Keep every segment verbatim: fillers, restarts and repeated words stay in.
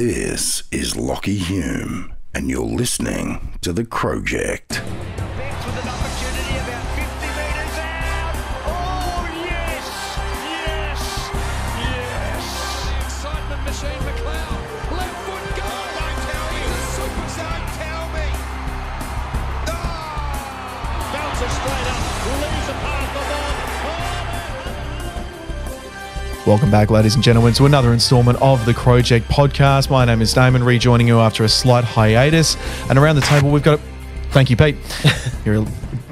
This is Lockie Hume, and you're listening to The Crowject. Welcome back, ladies and gentlemen, to another installment of the Crowject podcast. My name is Damon, rejoining you after a slight hiatus. And around the table, we've got a... Thank you, Pete. You're a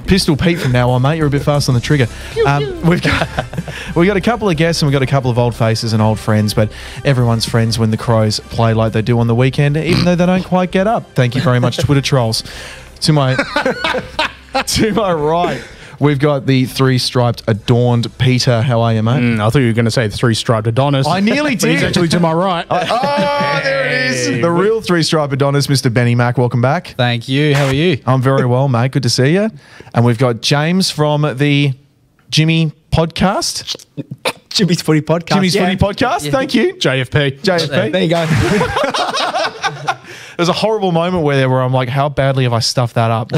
Pistol Pete from now on, mate. You're a bit fast on the trigger. Um, we've got we've got a couple of guests and we've got a couple of old faces and old friends, but everyone's friends when the Crows play like they do on the weekend, even though they don't quite get up. Thank you very much, Twitter trolls. To my, to my right... We've got the three-striped adorned Peter. How are you, mate? Mm, I thought you were going to say the three-striped Adonis. I nearly did. He's actually to my right. I, oh, there it is. The real three-striped Adonis, Mister Benny Mac. Welcome back. Thank you. How are you? I'm very well, mate. Good to see you. And we've got James from the Jimmy podcast. Jimmy's Footy Podcast. Jimmy's yeah. Footy Podcast. Yeah. Thank you. J F P. J F P. There you go. There's a horrible moment where there where I'm like, how badly have I stuffed that up?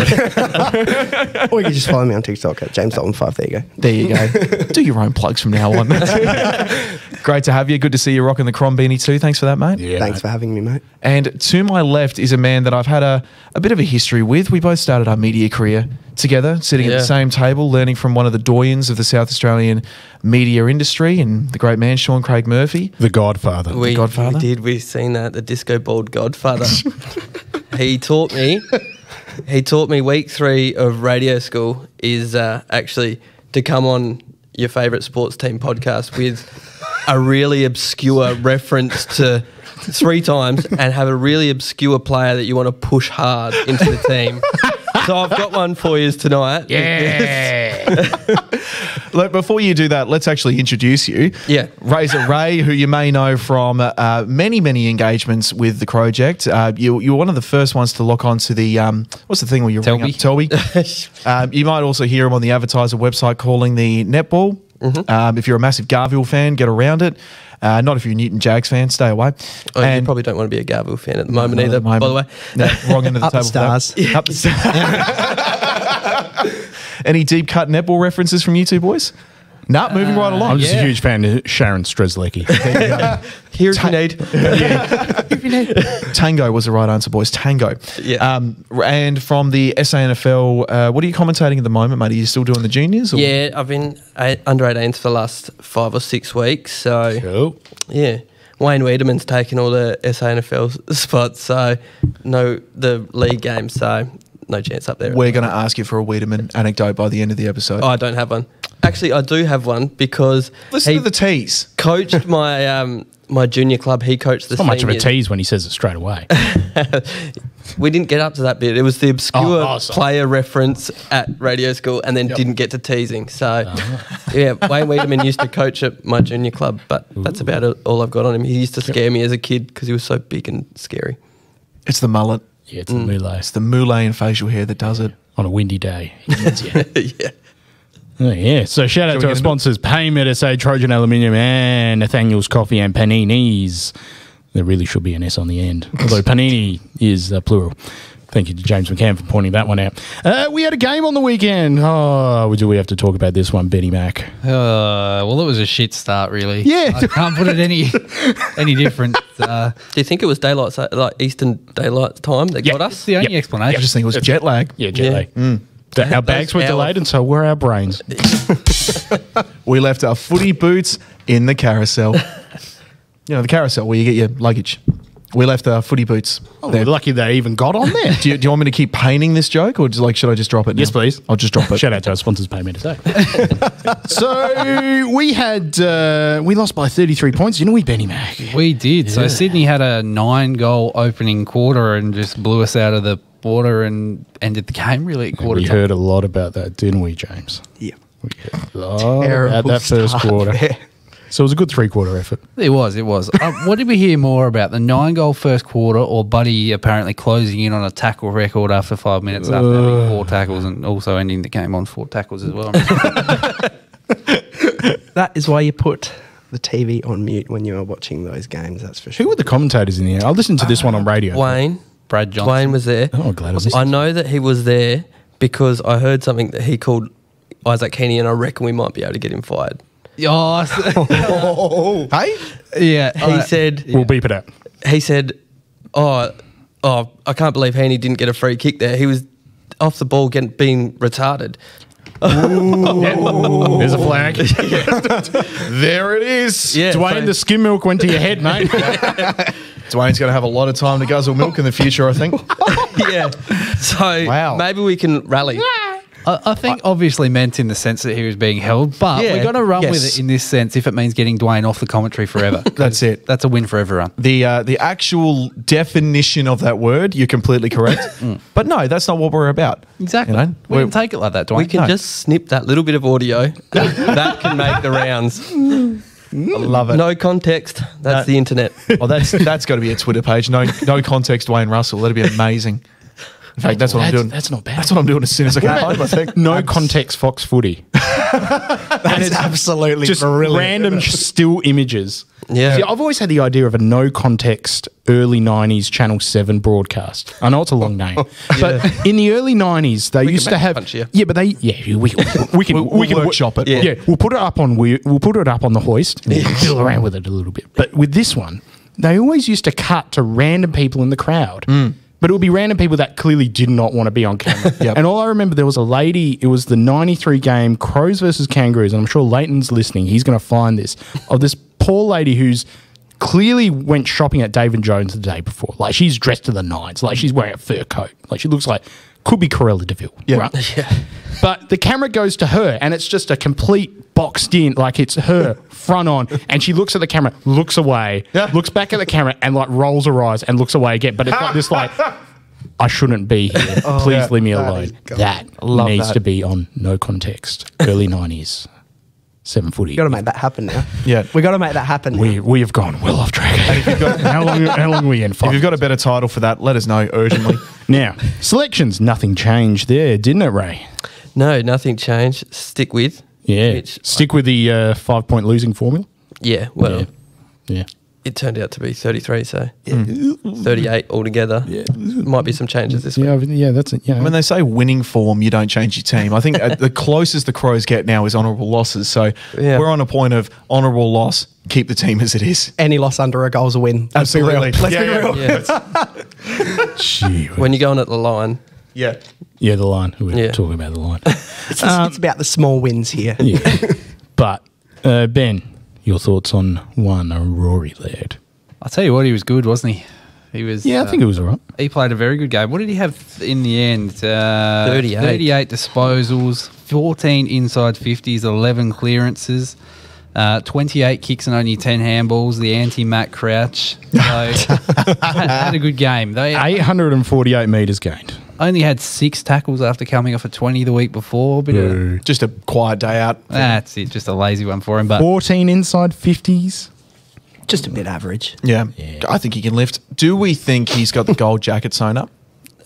Or you can just follow me on TikTok at James Dalton five. There you go. There you go. Do your own plugs from now on. Great to have you. Good to see you rocking the Crom Beanie too. Thanks for that, mate. Yeah, Thanks mate. for having me, mate. And to my left is a man that I've had a, a bit of a history with. We both started our media career together, sitting yeah. at the same table, learning from one of the doyens of the South Australian media industry and the great man, Sean Craig Murphy. The Godfather. We, the Godfather. We did. We've seen that. The disco-balled Godfather. He taught me, he taught me week three of radio school is uh, actually to come on your favourite sports team podcast with a really obscure reference to three times and have a really obscure player that you want to push hard into the team. So I've got one for you tonight. Yeah. Look, before you do that, let's actually introduce you. Yeah. Razor Ray, who you may know from uh, many, many engagements with the Crowject. Uh, you, you were one of the first ones to lock on to the, um, what's the thing where you ring up Telby? um, you might also hear him on the advertiser website calling the netball. Mm-hmm. um, if you're a massive Garville fan, get around it. Uh, not if you're a Newton Jags fan, stay away. Oh, and you probably don't want to be a Garville fan at the moment either, the moment. by the way. No, wrong end of the Up table. Stars. Up, yeah. Up the stars. Any deep cut netball references from you two boys? No, nah, moving uh, right along. I'm just yeah. a huge fan of Sharon Strzelecki. Here if you need. If you need. Tango was the right answer, boys. Tango. Yeah. Um, and from the S A N F L, uh, what are you commentating at the moment, mate? Are you still doing the juniors? Or? Yeah, I've been eight, under eighteens for the last five or six weeks. So, cool. yeah. Wayne Wiedemann's taken all the S A N F L spots, so no, the league games, so no chance up there. We're going to ask you for a Wiedemann anecdote by the end of the episode. Oh, I don't have one. Actually, I do have one because listen he to the tease. Coached my um, my junior club. He coached the seniors. Not much of a tease when he says it straight away. We didn't get up to that bit. It was the obscure oh, oh, player reference at radio school, and then yep. didn't get to teasing. So, oh. yeah, Wayne Wiedemann used to coach at my junior club, but Ooh. that's about all I've got on him. He used to scare me as a kid because he was so big and scary. It's the mullet. Yeah, it's mm. the mullet. It's the mullet and facial hair that does it on a windy day. yeah. Oh, yeah, so shout out to our sponsors, PayMedSA, Trojan Aluminium, and Nathaniel's Coffee and Panini's. There really should be an S on the end, although Panini is uh, plural. Thank you to James McCann for pointing that one out. Uh, we had a game on the weekend. Oh, do we have to talk about this one, Benny Mac? Uh, well, it was a shit start, really. Yeah. I can't put it any any different. Uh, do you think it was daylight, like Eastern Daylight Time that yeah. got us? That's the only yep. explanation. Yep. I just think it was it's jet lag. Yeah, jet yeah. lag. Mm. Our bags were delayed and so were our brains. We left our footy boots in the carousel. You know, the carousel where you get your luggage. We left our footy boots. Oh, they're lucky they even got on there. do, you, do you want me to keep painting this joke or just like should I just drop it now? Yes, please. I'll just drop it. Shout out to our sponsors, PayMedSA. So we had, uh, we lost by thirty-three points, didn't we, Benny Mac? We did. Yeah. So Sydney had a nine-goal opening quarter and just blew us out of the water and ended the game really at quarter time. We heard a lot about that, didn't we, James? Yeah. We heard a lot about that first quarter. There. So it was a good three-quarter effort. It was, it was. uh, what did we hear more about, the nine-goal first quarter or Buddy apparently closing in on a tackle record after five minutes uh, after having four tackles and also ending the game on four tackles as well? That is why you put the T V on mute when you are watching those games, that's for sure. Who were the commentators in the end? I listened to this uh, one on radio. Dwayne. Brad Johnson. Dwayne was there. Oh, glad I was listening. I know that he was there because I heard something that he called Isaac Heeney, and I reckon we might be able to get him fired. Oh, oh. Hey? Yeah. He right. said... We'll yeah. beep it out. He said, oh, oh, I can't believe Heeney didn't get a free kick there. He was off the ball getting, being retarded. Yeah. There's a flag. There it is. Yeah, Dwayne, Dwayne, the skim milk went to your head, mate. Dwayne's going to have a lot of time to guzzle milk in the future, I think. Yeah. So wow. maybe we can rally. I, I think I, obviously meant in the sense that he was being held, but yeah, we're going to run yes. with it in this sense if it means getting Dwayne off the commentary forever. That's it. That's a win for everyone. The uh, the actual definition of that word, you're completely correct. Mm. But no, that's not what we're about. Exactly. You know, we can take it like that, Dwayne. We can no. just snip that little bit of audio. That can make the rounds. I love it. No context. That's no. the internet. Well, that's that's got to be a Twitter page. No, no context, Dwayne Russell. That'd be amazing. In fact, that's what that's, I'm doing. That's not bad. That's what I'm doing as soon as I get home, I think. No context Fox footy. That's and it's absolutely just brilliant. Random still images. Yeah. See, I've always had the idea of a no context early nineties Channel seven broadcast. I know it's a long name, yeah. but in the early nineties they we used to have punch, yeah. yeah, but they yeah we we can we'll, we'll we can workshop it. Yeah. yeah, we'll put it up on we we'll put it up on the hoist. Yeah. We'll fiddle around with it a little bit, but with this one, they always used to cut to random people in the crowd. Mm. But it would be random people that clearly did not want to be on camera. Yep. And all I remember, there was a lady, it was the ninety-three game, Crows versus Kangaroos, and I'm sure Leighton's listening, he's going to find this, of this poor lady who's clearly went shopping at Dave and Jones the day before. Like, she's dressed to the nines. Like, she's wearing a fur coat. Like, she looks like, could be Corella DeVille. Yep. Right? Yeah. But the camera goes to her, and it's just a complete boxed in, like it's her front on, and she looks at the camera, looks away, yeah. looks back at the camera, and like rolls her eyes and looks away again. But it's like this, like, I shouldn't be here. Please oh, yeah. leave me alone. God. That Love needs that. to be on No Context, early nineties, seven footy. Got to make that happen now. Yeah, we got to make that happen. We now. we have gone well off track. And if you've got, how long how long are we in? Five if you've got a better title for that, let us know urgently. Now, selections, nothing changed there, didn't it, Ray? No, nothing changed. Stick with. Yeah. Which Stick I, with the uh, five-point losing formula? Yeah, well. Yeah. yeah. It turned out to be thirty-three, so yeah. mm. thirty-eight altogether. Yeah. Might be some changes this yeah, week. Yeah, that's it. Yeah. When they say winning form, you don't change your team. I think uh, the closest the Crows get now is honourable losses. So yeah. we're on a point of honourable loss, keep the team as it is. Any loss under a goal's a win. Let's Absolutely. Be real. Let's yeah, be real. Yeah. Gee, when you're going at the line. Yeah. Yeah, the line. We were yeah. talking about the line. It's, um, it's about the small wins here. Yeah. But, uh, Ben, your thoughts on one Rory Laird? I'll tell you what, he was good, wasn't he? He was. Yeah, uh, I think it was all right. He played a very good game. What did he have in the end? Uh, thirty-eight. thirty-eight disposals, fourteen inside fifties, eleven clearances. Uh, twenty-eight kicks and only ten handballs, the anti-Matt Crouch. So, had, had a good game. They, eight hundred forty-eight metres gained. Only had six tackles after coming off a twenty the week before. Bit of a, just a quiet day out. That's it, just a lazy one for him. But fourteen inside fifties. Just a bit average. Yeah, yeah. I think he can lift. Do we think he's got the gold jacket sewn up?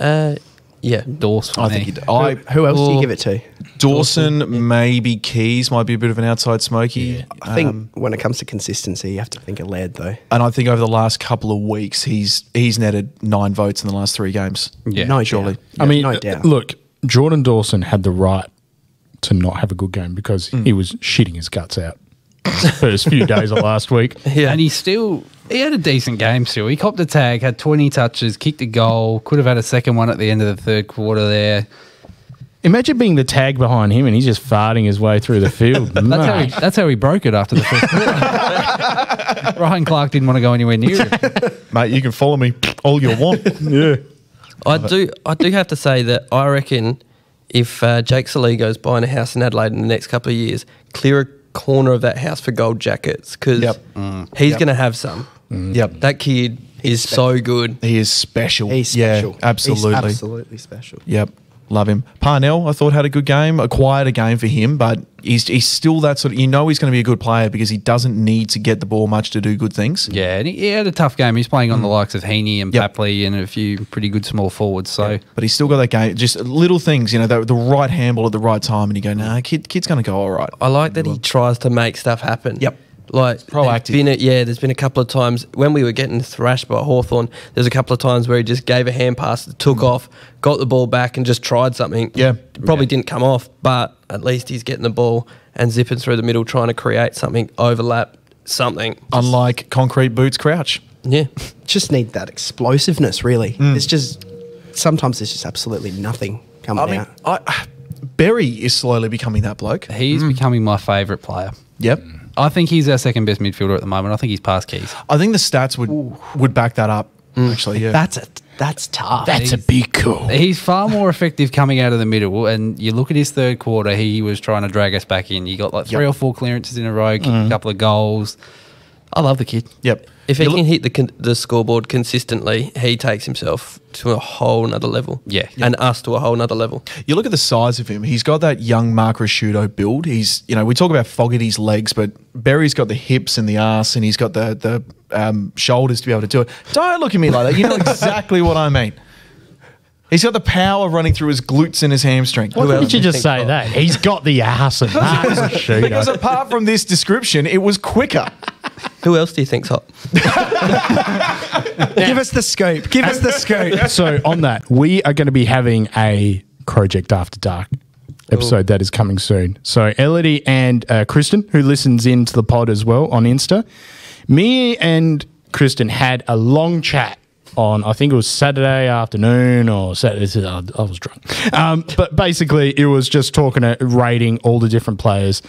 Uh, yeah, Dawson. I think. He, I, who, who else do you give it to? Dawson, yeah. maybe Keys might be a bit of an outside smoky. Yeah. I think um, when it comes to consistency, you have to think of Laird though. And I think over the last couple of weeks, he's he's netted nine votes in the last three games. Yeah, no, surely. Yeah. I mean, no doubt. Look, Jordan Dawson had the right to not have a good game because mm. he was shitting his guts out first few days of last week. Yeah, and he still he had a decent game still. He copped a tag, had twenty touches, kicked a goal, could have had a second one at the end of the third quarter there. Imagine being the tag behind him and he's just farting his way through the field. That's, how he, that's how he broke it after the first quarter. Ryan Clark didn't want to go anywhere near him. Mate, you can follow me all you want. Yeah, I Love do. It. I do have to say that I reckon if uh, Jake Saligo's buying a house in Adelaide in the next couple of years, clear a corner of that house for gold jackets because yep. mm. he's yep. going to have some. Mm. Yep, that kid he's is special. so good. He is special. He's special. Yeah, absolutely, he's absolutely special. Yep. Love him. Parnell, I thought, had a good game, a quieter game for him, but he's, he's still that sort of – you know he's going to be a good player because he doesn't need to get the ball much to do good things. Yeah, and he, he had a tough game. He's playing on mm. the likes of Heaney and yep. Papley and a few pretty good small forwards. So, yeah. But he's still got that game. Just little things, you know, the, the right handball at the right time, and you go, nah, kid, kid's going to go all right. I like that he tries to make stuff happen. Yep. Like proactive. Been a, yeah, there's been a couple of times when we were getting thrashed by Hawthorn, there's a couple of times where he just gave a hand pass, took mm. off, got the ball back and just tried something. Yeah. Probably yeah. didn't come off, but at least he's getting the ball and zipping through the middle trying to create something, overlap, something. Just unlike concrete boots Crouch. Yeah. Just need that explosiveness, really. Mm. It's just sometimes there's just absolutely nothing coming I mean, out. I, Berry is slowly becoming that bloke. He's mm. becoming my favourite player. Yep. Mm. I think he's our second best midfielder at the moment. I think he's past Keys. I think the stats would Ooh. would back that up. Mm. Actually, yeah, that's a, that's tough. That's he's, a big call. He's far more effective coming out of the middle. And you look at his third quarter; he was trying to drag us back in. You got like three yep. or four clearances in a row, kicked mm. a couple of goals. I love the kid. Yep. If he you can hit the con the scoreboard consistently, he takes himself to a whole nother level. Yeah. Yep. And us to a whole nother level. You look at the size of him. He's got that young Mark Rasciuto build. He's, you know, we talk about Fogarty's legs, but Berry's got the hips and the arse and he's got the, the um, shoulders to be able to do it. Don't look at me like that. You know exactly what I mean. He's got the power running through his glutes and his hamstring. Why well, did you just say of? that? He's got the arse and Mark Rasciuto. Because apart from this description, it was quicker. Who else do you think's hot? Give us the scope. Give us the scope. So on that, we are going to be having a Crowject After Dark episode Ooh. that is coming soon. So Elodie and uh, Kristen, who listens in to the pod as well on Insta, me and Kristen had a long chat on, I think it was Saturday afternoon or Saturday, I was drunk. Um, but basically it was just talking, uh, rating all the different players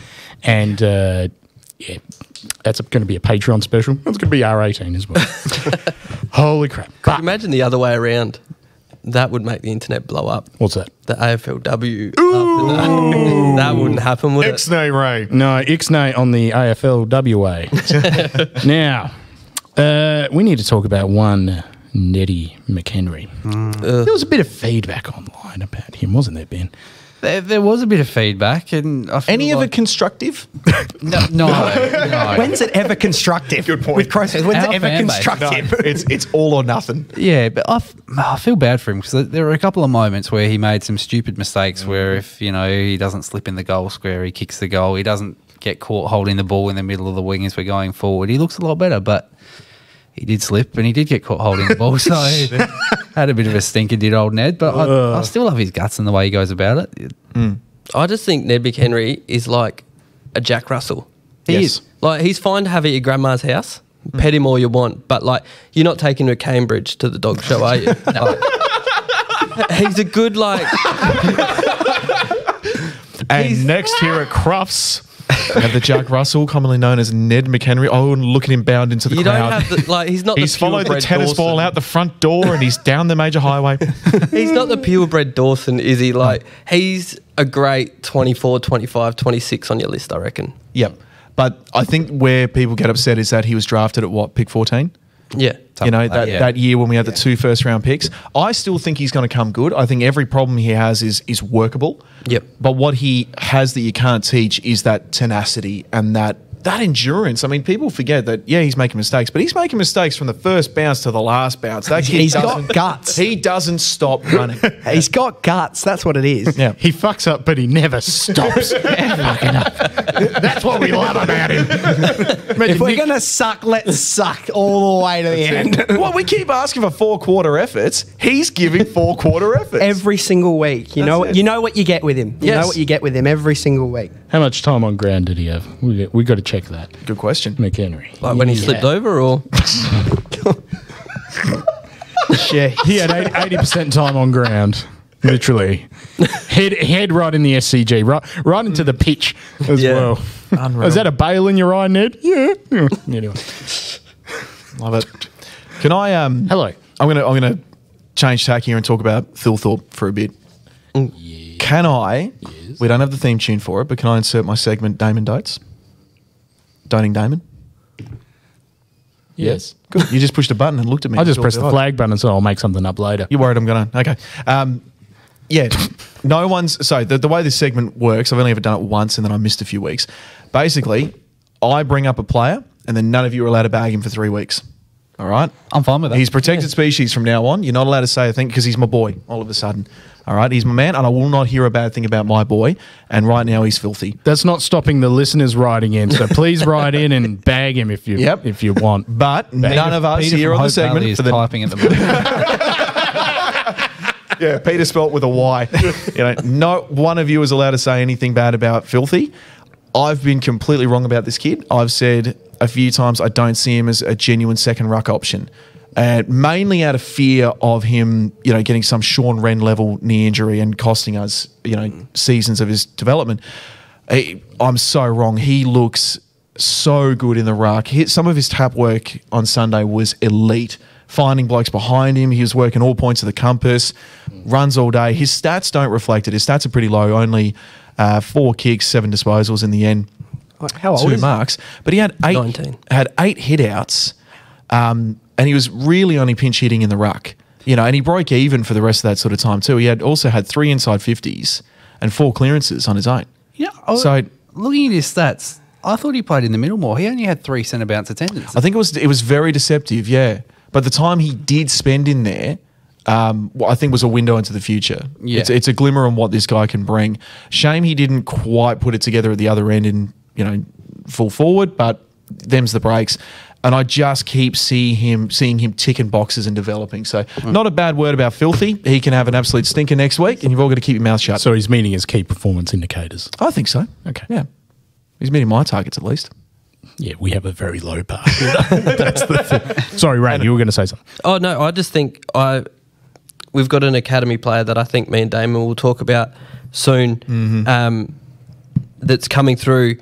and uh, yeah. That's going to be a Patreon special. It's going to be R eighteen as well. Holy crap. Could but, you imagine the other way around? That would make the internet blow up. What's that? The A F L W. Ooh. That. that wouldn't happen, would Ixnay it? Ray. No, Ixnay on the A F L W A. Now, uh, we need to talk about one Nettie McHenry. Mm. There was a bit of feedback online about him, wasn't there, Ben? There, there was a bit of feedback, and I feel any like of it constructive? no, no, no. When's it ever constructive? Good point. With Crowject, when's Our it ever constructive? No, it's it's all or nothing. Yeah, but I, f I feel bad for him because there were a couple of moments where he made some stupid mistakes. Mm. Where if you know he doesn't slip in the goal square, he kicks the goal. He doesn't get caught holding the ball in the middle of the wing as we're going forward. He looks a lot better, but he did slip and he did get caught holding the ball. So had a bit of a stinker, did old Ned. But I, I still love his guts and the way he goes about it. Mm. I just think Ned McHenry is like a Jack Russell. He yes. is. Like, he's fine to have at your grandma's house. Mm. Pet him all you want. But, like, you're not taking him to Cambridge to the dog show, are you? No. He's a good, like... And next here at Crufts... the Jack Russell, commonly known as Ned McHenry. Oh, and look at him bound into the you crowd. Don't have the, like, he's not he's the followed the tennis Dawson. ball out the front door and he's down the major highway. He's not the purebred Dawson, is he? Like, he's a great twenty-four, twenty-five, twenty-six on your list, I reckon. Yep. But I think where people get upset is that he was drafted at what, pick fourteen? Yeah. You know, like that, that, yeah. that year when we had yeah. the two first round picks. I still think he's going to come good. I think every problem he has is is workable. Yep. But what he has that you can't teach is that tenacity and that that endurance. I mean, people forget that, yeah, he's making mistakes, but he's making mistakes from the first bounce to the last bounce. That kid he's got guts. He doesn't stop running. He's got guts. That's what it is. Yeah. He fucks up, but he never stops fucking up. That's what we love about him. If we're going to suck, let's suck all the way to the end. Well, we keep asking for four-quarter efforts. He's giving four-quarter efforts. Every single week. You know, you know what you get with him. You yes. know what you get with him every single week. How much time on ground did he have? We we got to check. Check that. Good question. McHenry. Like when he yeah. slipped over or? Yeah, he had eighty percent time on ground, literally. Head, head right in the S C G, right, right into the pitch as yeah. well. Unreal. Is that a bail in your eye, Ned? Yeah. Anyway. Love it. Can I... Um, Hello. I'm going to I'm gonna change tack here and talk about Phil Thorpe for a bit. Yeah. Can I... Yes. We don't have the theme tune for it, but can I insert my segment, Damon Dates? Doning Damon? Yes. Good. You just pushed a button and looked at me. I just pressed the flag button, so I'll make something up later. You're worried I'm going to... Okay. Um, yeah. No one's... So the, the way this segment works, I've only ever done it once and then I missed a few weeks. Basically, I bring up a player and then none of you are allowed to bag him for three weeks. All right? I'm fine with that. He's protected yeah. species from now on. You're not allowed to say a thing because he's my boy all of a sudden. All right? He's my man, and I will not hear a bad thing about my boy. And right now he's filthy. That's not stopping the listeners writing in, so please write in and bag him if you yep. if you want. But bag none of us Peter here on Hope the segment is for the typing at the moment. Yeah, Peter spelt with a Y. You know, no one of you is allowed to say anything bad about Filthy. I've been completely wrong about this kid. I've said a few times I don't see him as a genuine second ruck option, uh, mainly out of fear of him, you know, getting some Sean Wren level knee injury and costing us, you know, seasons of his development. I, I'm so wrong. He looks so good in the ruck. He, some of his tap work on Sunday was elite. Finding blokes behind him. He was working all points of the compass, runs all day. His stats don't reflect it. His stats are pretty low, only uh, four kicks, seven disposals in the end. How old two is marks. He? But he had eight, nineteen. Had eight hit-outs, um, and he was really only pinch hitting in the ruck. You know, and he broke even for the rest of that sort of time too. He had also had three inside fifties and four clearances on his own. Yeah, I, so looking at his stats, I thought he played in the middle more. He only had three centre bounce attendance. I think it was it was very deceptive, yeah. But the time he did spend in there, um, well, I think was a window into the future. Yeah. It's, it's a glimmer on what this guy can bring. Shame he didn't quite put it together at the other end in, you know, full forward, but them's the breaks. And I just keep see him, seeing him ticking boxes and developing. So mm. not a bad word about Filthy. He can have an absolute stinker next week, and you've all got to keep your mouth shut. So he's meeting his key performance indicators? I think so. Okay. Yeah. He's meeting my targets at least. Yeah, we have a very low bar. That's the thing. Sorry, Ray, you were going to say something. Oh, no, I just think I we've got an academy player that I think me and Damon will talk about soon mm-hmm. um, that's coming through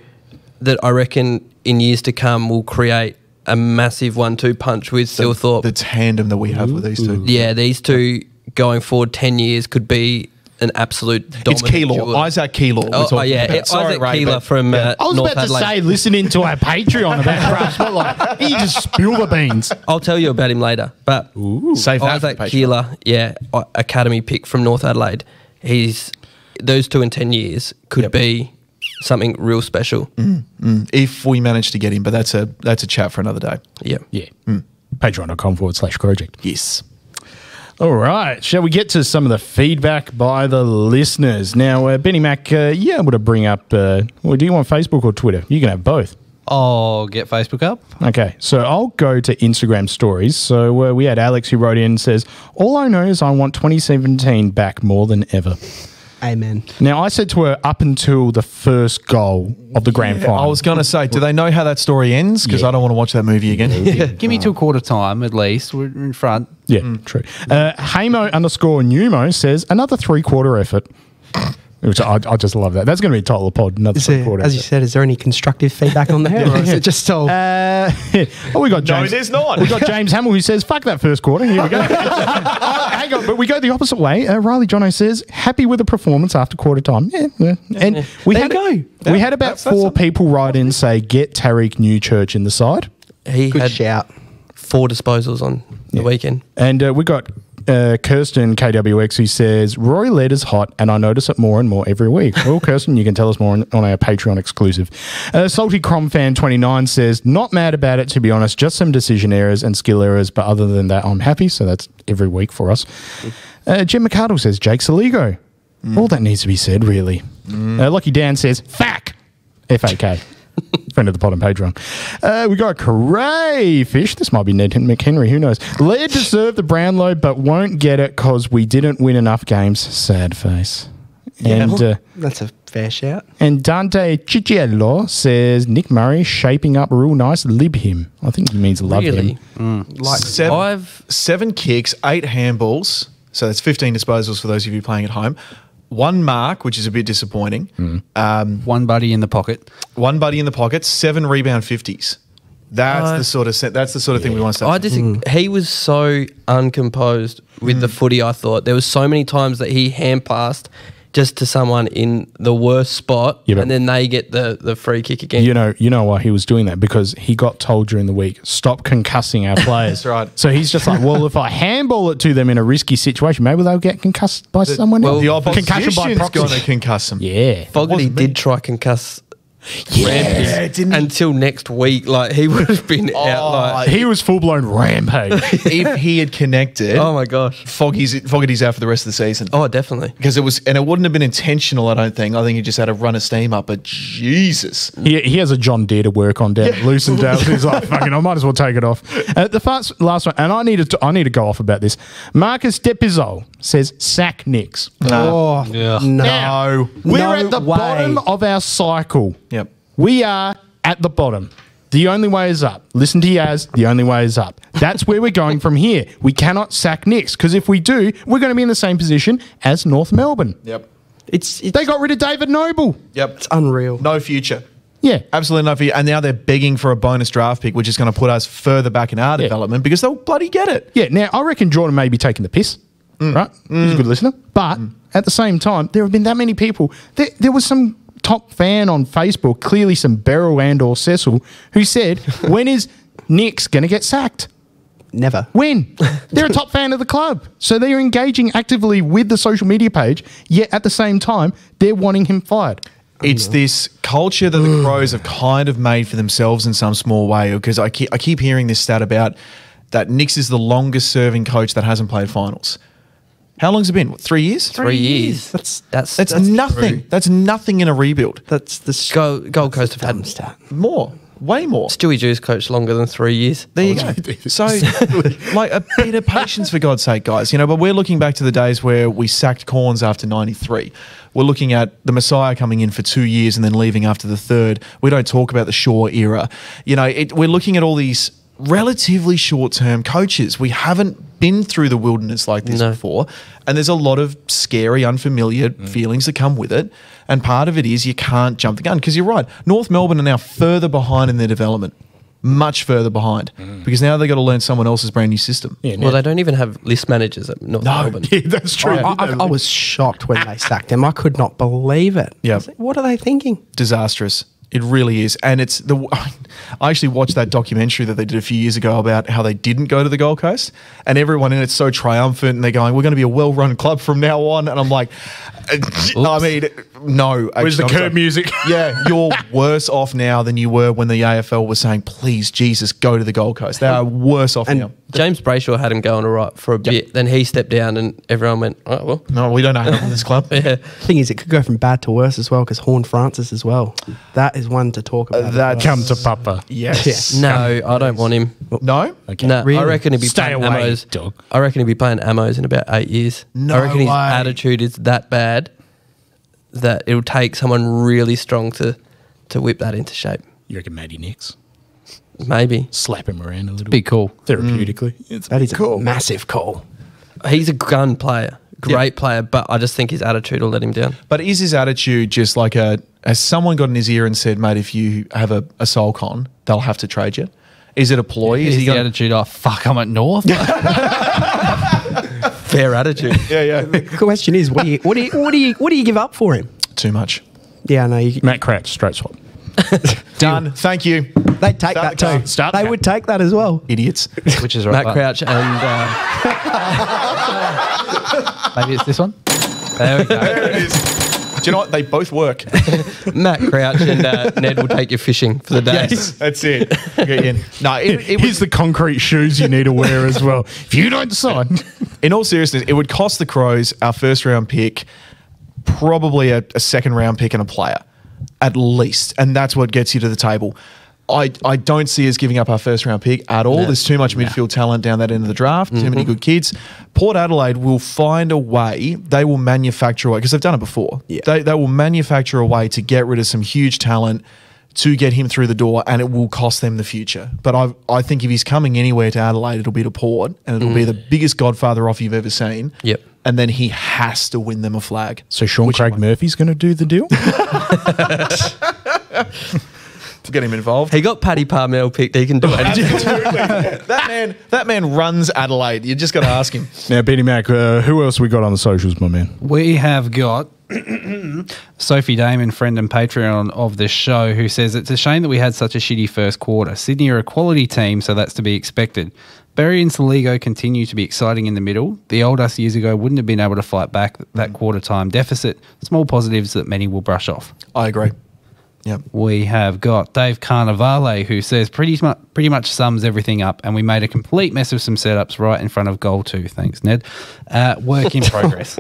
that I reckon in years to come will create a massive one two punch with Phil Thorpe. The tandem that we have Ooh. with these two. Yeah, these two going forward ten years could be an absolute dominant. It's Keylor, duel. Isaac Keylor. Oh, oh yeah, about. Isaac Sorry, Keylor Ray, from yeah. uh, I was North about to Adelaide. say, listening to our Patreon about Crash, but like, he just spilled the beans. I'll tell you about him later, but Ooh, save Isaac Keylor, yeah, academy pick from North Adelaide. He's those two in ten years could yep. be something real special mm, mm, if we manage to get him. But that's a that's a chat for another day. Yeah, yeah. Mm. Patreon dot com forward slash Crowject. Yes. All right, shall we get to some of the feedback by the listeners? Now, uh, Benny Mac, uh, you're able to bring up, uh, well, do you want Facebook or Twitter? You can have both. I'll get Facebook up. Okay, so I'll go to Instagram stories. So uh, we had Alex who wrote in and says, all I know is I want twenty seventeen back more than ever. Amen. Now, I said to her up until the first goal of the grand yeah, final. I was going to say, do they know how that story ends? Because yeah. I don't want to watch that movie again. Yeah. Give me till quarter time at least. We're in front. Yeah, mm. true. Uh, Hamo underscore Numo says, another three-quarter effort. Which I, I just love that. That's going to be the title of the pod, another three-quarter effort. As you said, is there any constructive feedback on that? Or is it just all... Uh, yeah. Oh, we got James. No, there's not. We got James Hamill who says, fuck that first quarter. Here we go. Hang on, but we go the opposite way. Uh, Riley Jono says, happy with the performance after quarter time. Yeah, yeah. And yeah. we there had go. We yeah. had about that's, four that's people write in say, get Tariq Newchurch in the side. He Good had shout. four disposals on yeah. the weekend. And uh, we got... Uh, Kirsten K W X who says Rory Laird is hot and I notice it more and more every week. Well, Kirsten, you can tell us more on, on our Patreon exclusive. uh, Salty Cromfan twenty-nine says, not mad about it to be honest, just some decision errors and skill errors, but other than that I'm happy. So that's every week for us. uh, Jim McArdle says Jake Saligo. mm. All that needs to be said really. mm. uh, Lucky Dan says F A K F A K Friend of the pod and Patreon. Uh, we got Cray Fish. This might be Ned McHenry. Who knows? Laird deserved the Brownlow, but won't get it because we didn't win enough games. Sad face. Yeah, and uh, that's a fair shout. And Dante Cicciello says Nick Murray shaping up real nice. Lib him. I think he means love really? him. Mm. Like seven, I've seven kicks, eight handballs. So that's fifteen disposals for those of you playing at home. One mark, which is a bit disappointing. Mm. Um, one buddy in the pocket. One buddy in the pocket. Seven rebound fifties. That's uh, the sort of that's the sort of yeah. thing we want to start. I just mm. he was so uncomposed with mm. the footy. I thought there was so many times that he hand passed just to someone in the worst spot, yeah, and then they get the the free kick again. You know, you know why he was doing that, because he got told during the week, stop concussing our players. That's right. So he's just like, well, if I handball it to them in a risky situation, maybe they'll get concussed by the, someone. Well, else. The opposition's going to concuss them. Yeah, Fogarty did try concuss Yes. Yeah, until next week, like he would have been oh, out. Like he was full blown rampage if he had connected. Oh my gosh, Foggy's Fogarty's out for the rest of the season. Oh, definitely, because it was, and it wouldn't have been intentional. I don't think. I think he just had a run of steam up. But Jesus, he, he has a John Deere to work on down yeah. loosened down. He's like, fucking, I might as well take it off. Uh, the first, last one, and I needed to, I need to go off about this. Marcus Depizol says sack Knicks. No, oh, yeah. no, now, we're no at the way. bottom of our cycle. Yep. We are at the bottom. The only way is up. Listen to Yaz. The only way is up. That's where we're going from here. We cannot sack Knicks because if we do, we're going to be in the same position as North Melbourne. Yep. It's, it's they got rid of David Noble. Yep. It's unreal. No future. Yeah. Absolutely no future. And now they're begging for a bonus draft pick, which is going to put us further back in our yeah. development because they'll bloody get it. Yeah. Now, I reckon Jordan may be taking the piss. Mm. Right? Mm. He's a good listener. But mm. at the same time, there have been that many people. There, there was some... top fan on Facebook, clearly some Beryl and or Cecil, who said, when is Knicks going to get sacked? Never. When? They're a top fan of the club. So they are engaging actively with the social media page, yet at the same time, they're wanting him fired. It's this culture that the Crows have kind of made for themselves in some small way, because I keep, I keep hearing this stat about that Knicks is the longest serving coach that hasn't played finals. How long's it been? What, three years? Three, three years. years. That's that's that's, that's nothing. True. That's nothing in a rebuild. That's the Go, Gold Coast have had stat. more, way more. Stewie Jew's coached longer than three years. There you go. So, like, a bit of patience for God's sake, guys. You know, but we're looking back to the days where we sacked Corns after ninety-three. We're looking at the Messiah coming in for two years and then leaving after the third. We don't talk about the Shaw era. You know, it, we're looking at all these relatively short-term coaches. We haven't been through the wilderness like this no. before, and there's a lot of scary, unfamiliar mm. feelings that come with it, and part of it is you can't jump the gun, because you're right, North Melbourne are now further behind in their development, much further behind, mm. because now they've got to learn someone else's brand new system. Yeah, well, yeah. they don't even have list managers at North no, Melbourne. Yeah, that's true. I, I, I was shocked when they sacked them. I could not believe it. Yeah. Like, what are they thinking? Disastrous. It really is. And it's the. I actually watched that documentary that they did a few years ago about how they didn't go to the Gold Coast, and everyone in it's so triumphant and they're going, we're going to be a well-run club from now on. And I'm like, I mean, no. Actually, where's the curb music? Yeah, you're worse off now than you were when the A F L was saying, please, Jesus, go to the Gold Coast. They are worse off and now. James Brayshaw had him going all right for a bit. Yep. Then he stepped down and everyone went, all right, well. No, we don't know how this club. Yeah. The thing is, it could go from bad to worse as well, because Horne Francis as well. That is... is one to talk about. Uh, that come to Papa. Yes. yes. No, I don't want him. No? Okay. No, really? I reckon he'll be Stay playing away, Ammos. Dog. I reckon he'll be playing Ammos in about eight years. No I reckon way. his attitude is that bad that it'll take someone really strong to, to whip that into shape. You reckon Matty Knicks? Maybe. Slap him around a little bit. Be cool. Therapeutically. Mm. It's that is cool. a massive call. He's a gun player. Great yep. player, but I just think his attitude will let him down. But is his attitude just like a... Has someone got in his ear and said, mate, if you have a, a soul con, they'll have to trade you? Is it a ploy? Is he the attitude, oh, fuck, I'm at North? Fair attitude. Yeah, yeah. The question is, what do you what do you, what do you, what do you give up for him? Too much. Yeah, I know. You, Matt Crouch, straight swap. Done. Thank you. They'd take Start that the too. Start they the would take that as well. Idiots. Which is right. Matt Crouch and... Uh, maybe it's this one. There we go. There it is. Do you know what? They both work. Matt Crouch and uh, Ned will take you fishing for the day. Yes, that's it. Get in. No, it, it was the concrete shoes you need to wear as well. If you don't sign. In all seriousness, it would cost the Crows our first round pick, probably a, a second round pick and a player, at least. And that's what gets you to the table. I, I don't see us giving up our first round pick at all. No, There's too much no. midfield talent down that end of the draft, mm-hmm. too many good kids. Port Adelaide will find a way, they will manufacture a way, because they've done it before. Yeah. They, they will manufacture a way to get rid of some huge talent to get him through the door, and it will cost them the future. But I I think if he's coming anywhere to Adelaide, it'll be to Port, and it'll mm. be the biggest godfather off you've ever seen. Yep. And then he has to win them a flag. So Sean Which Craig Murphy's going to do the deal? To get him involved. He got Paddy Parnell picked. He can do anything. that man that man runs Adelaide. You just got to ask him. Now, Benny Mac, uh, who else we got on the socials, my man? We have got Sophie Damon, friend and Patreon of this show, who says, it's a shame that we had such a shitty first quarter. Sydney are a quality team, so that's to be expected. Berry and Saligo continue to be exciting in the middle. The old us years ago wouldn't have been able to fight back that quarter-time deficit. Small positives that many will brush off. I agree. Yep. We have got Dave Carnevale, who says pretty much pretty much sums everything up, and we made a complete mess of some setups right in front of goal two. Thanks, Ned. Uh, work in progress.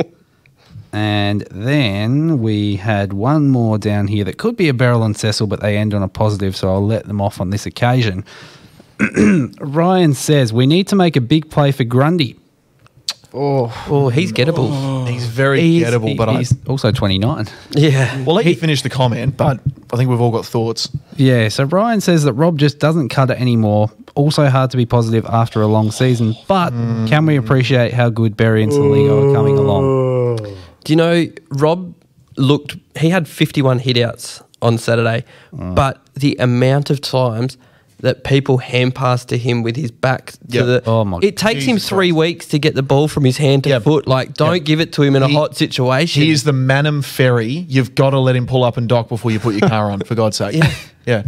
And then we had one more down here that could be a Beryl and Cecil, but they end on a positive, so I'll let them off on this occasion. Ryan says, we need to make a big play for Grundy. Oh, oh, he's gettable. Oh, he's very he's, gettable, he, but he's I, also twenty-nine. Yeah. Well, let he, you finish the comment, but I think we've all got thoughts. Yeah, so Ryan says that Rob just doesn't cut it anymore. Also hard to be positive after a long season, but mm. can we appreciate how good Berry and Saligo are coming along? Do you know, Rob looked – he had fifty-one hit-outs on Saturday, mm. but the amount of times – that people hand pass to him with his back to yep. the. Oh my it takes Jesus him three Christ. weeks to get the ball from his hand to yep. foot. Like, don't yep. give it to him in he, a hot situation. He is the Manum Ferry. You've got to let him pull up and dock before you put your car on, for God's sake. Yeah. yeah.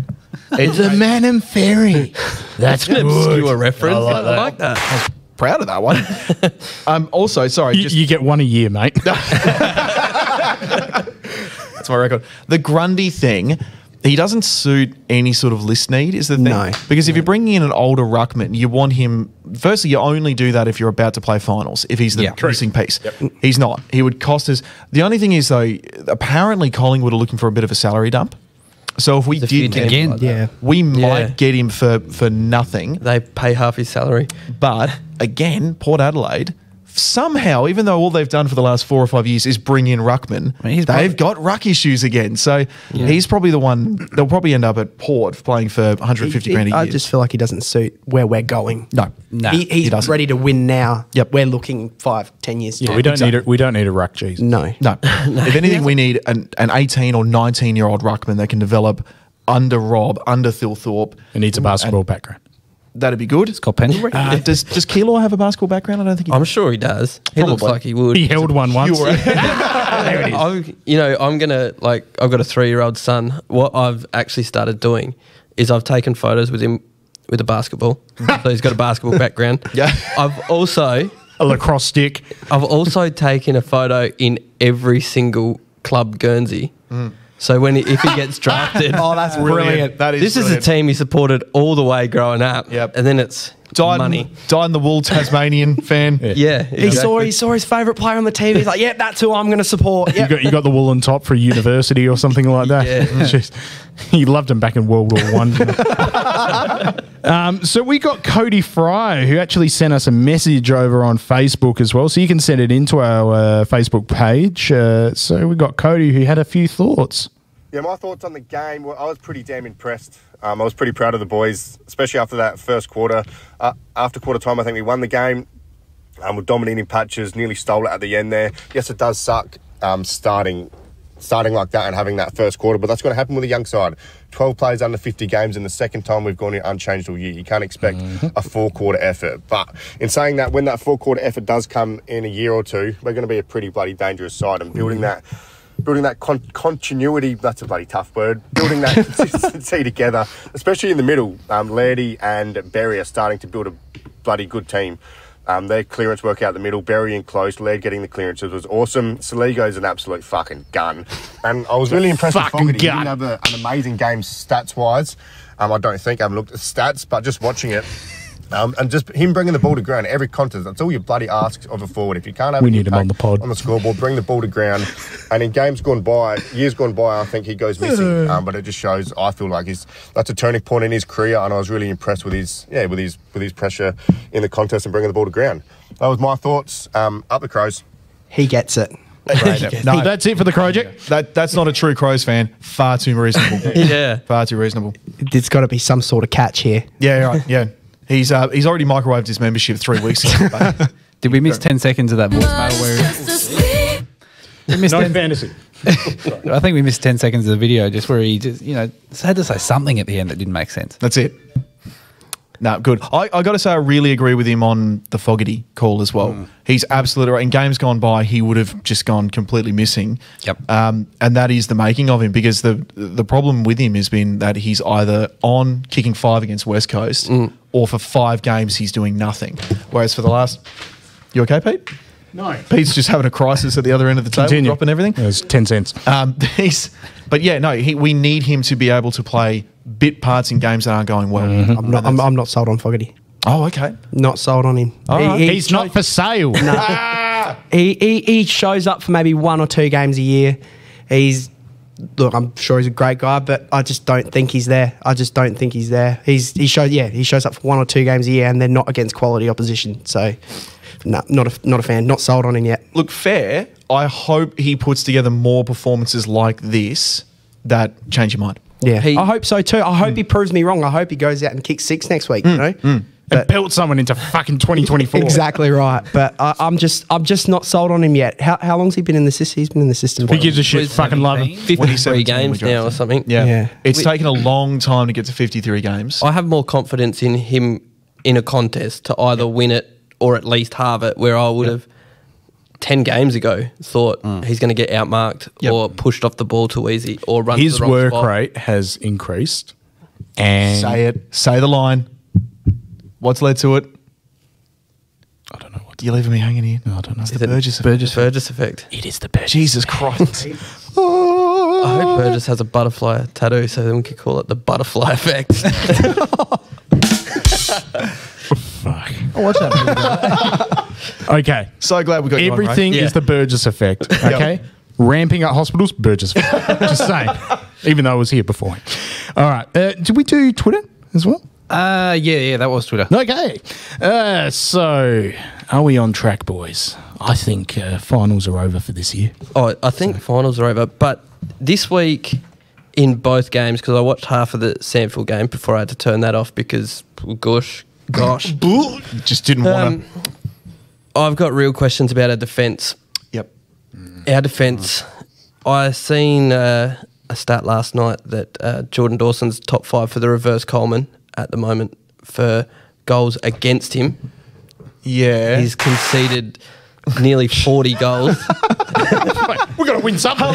It's a Manum Ferry. That's an obscure reference. I like that. I like that. I was proud of that one. um, also, sorry. You, just you get one a year, mate. That's my record. The Grundy thing. He doesn't suit any sort of list need is the thing. No. Because if no. you're bringing in an older ruckman, you want him – firstly, you only do that if you're about to play finals, if he's the yeah, missing piece. Yep. He's not. He would cost us – the only thing is, though, apparently Collingwood are looking for a bit of a salary dump. So if we the did get him, like yeah. we might yeah. get him for, for nothing. They pay half his salary. But, again, Port Adelaide – somehow, even though all they've done for the last four or five years is bring in ruckman, I mean, they've probably got ruck issues again. So yeah. he's probably the one. They'll probably end up at Port playing for one hundred fifty he, grand a I year. I just feel like he doesn't suit where we're going. No, no, he, he's he ready to win now. Yep, we're looking five, ten years. Yeah, we don't exactly. need a, we don't need a ruck. Geez, no, no. no. If anything, we need an an eighteen or nineteen year old ruckman that can develop under Rob, under Phil Thorpe. It needs a basketball and, background. That'd be good. It's called Penny. Uh, does does Keylor have a basketball background? I don't think he does. I'm sure he does. He Probably. looks like he would. He held one once. There it is. I'm, you know, I'm gonna like. I've got a three-year-old son. What I've actually started doing is I've taken photos with him with a basketball. So he's got a basketball background. Yeah. I've also a lacrosse stick. I've also taken a photo in every single club Guernsey. Mm. So when he, if he gets drafted, oh, that's brilliant! brilliant. That is this brilliant. is a team he supported all the way growing up. Yep. And then it's dyed, money. Dyed in the wool Tasmanian fan. Yeah, yeah exactly. he saw he saw his favourite player on the T V. He's like, yeah, that's who I'm going to support. Yep. You got you got the wool on top for university or something like that. Yeah. Just, he loved him back in World War One. Um, so we got Cody Fry, who actually sent us a message over on Facebook as well. So you can send it into our uh, Facebook page. Uh, so we got Cody, who had a few thoughts. Yeah, my thoughts on the game were I was pretty damn impressed. Um, I was pretty proud of the boys, especially after that first quarter. Uh, after quarter time, I think we won the game. Um, we're dominating patches, nearly stole it at the end there. Yes, it does suck um, starting starting like that and having that first quarter, but that's going to happen with a young side. twelve players under fifty games, and the second time we've gone unchanged all year. You can't expect mm-hmm. a four-quarter effort. But in saying that, when that four-quarter effort does come in a year or two, we're going to be a pretty bloody dangerous side. And building that building that con continuity, that's a bloody tough word, building that consistency together, especially in the middle, um, Leighton and Berry are starting to build a bloody good team. Um, their clearance work out the middle, Berry enclosed, Laird getting the clearances was awesome. Saligo's an absolute fucking gun. And I was really impressed with Fogarty. He didn't have a, an amazing game stats-wise. Um, I don't think I haven't looked at stats, but just watching it. Um, and just him bringing the ball to ground, every contest, that's all you bloody ask of a forward. If you can't have we need him on the pod on the scoreboard, bring the ball to ground. And in games gone by, years gone by, I think he goes missing. Um, but it just shows. I feel like he's that's a turning point in his career, and I was really impressed with his yeah with his with his pressure in the contest and bringing the ball to ground. That was my thoughts. Um, up the Crows. He gets it. Right. No, that's it for the Crowject. That that's not a true Crows fan. Far too reasonable. Yeah, far too reasonable. There's got to be some sort of catch here. Yeah, right. Yeah. He's uh, he's already microwaved his membership three weeks ago. Did we miss ten seconds of that voicemail? Where we missed no ten fantasy. I think we missed ten seconds of the video, just where he just you know had to say something at the end that didn't make sense. That's it. No, good. I, I got to say, I really agree with him on the Fogarty call as well. Mm. He's absolutely right. In games gone by, he would have just gone completely missing. Yep. Um, and that is the making of him, because the the problem with him has been that he's either on kicking five against West Coast mm. or for five games he's doing nothing. Whereas for the last – you okay, Pete? No. Pete's just having a crisis at the other end of the table, Continue. dropping everything. Yeah, it was ten cents. Um, he's, but, yeah, no, he, we need him to be able to play bit parts in games that aren't going well. Mm-hmm. I'm, not, I'm, I'm not sold on Fogarty. Oh, okay. Not sold on him. He, right. He's not for sale. No. he, he, he shows up for maybe one or two games a year. He's – look, I'm sure he's a great guy, but I just don't think he's there. I just don't think he's there. He's he shows, Yeah, he shows up for one or two games a year, and they're not against quality opposition. So, no, not a, not a fan. Not sold on him yet. Look, fair. I hope he puts together more performances like this that change your mind. Yeah, he, I hope so too. I hope mm. he proves me wrong. I hope he goes out and kicks six next week, mm. you know? Mm. And belt someone into fucking twenty twenty-four. Exactly right. But I, I'm just I'm just not sold on him yet. How, how long's he been in the system? He's been in the system. He gives a shit. Fucking love him. fifty-three games now or something. Yeah. yeah. It's we, taken a long time to get to fifty-three games. I have more confidence in him in a contest to either win it or at least halve it, where I would yep. have ten games ago thought mm. he's going to get outmarked yep. or pushed off the ball too easy or run His to the wrong work spot. rate has increased. And say it. Say the line. What's led to it? I don't know. What You're leaving me hanging here. No, I don't know. It's the Burgess effect. Burgess, Burgess effect. It is the Burgess. Jesus Christ. Oh. I hope Burgess has a butterfly tattoo so then we could call it the butterfly effect. Fuck. I watch that movie. Okay. So glad we got you on, right? Everything is the Burgess effect, okay? Yep. Ramping up hospitals, Burgess effect. Just saying. Even though I was here before. All right. Uh, did we do Twitter as well? Uh, yeah, yeah, that was Twitter. Okay. Uh, so, are we on track, boys? I think uh, finals are over for this year. Oh, I think so. finals are over. But this week in both games, because I watched half of the Sandfield game before I had to turn that off because, gosh, gosh. Just didn't want to. Um, I've got real questions about our defence. Yep. Our defence. Oh. I seen uh, a stat last night that uh, Jordan Dawson's top five for the reverse Coleman at the moment for goals against him. Yeah. He's conceded nearly forty goals. We've got to win something.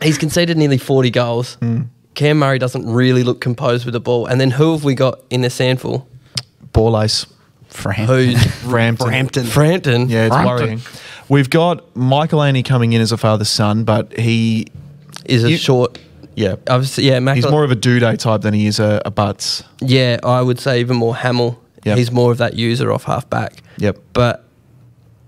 He's conceded nearly forty goals. Mm. Cam Murray doesn't really look composed with the ball. And then who have we got in this handful? Borlace. Frampton. Frampton. Frampton. Frampton. Yeah, it's Frampton. worrying. We've got Michael Aney coming in as a father-son, but he... is a short... Yeah, obviously. Yeah, Mac he's more of a Duday type than he is a, a Butts. Yeah, I would say even more Hamill. Yep. He's more of that user off half back. Yep. But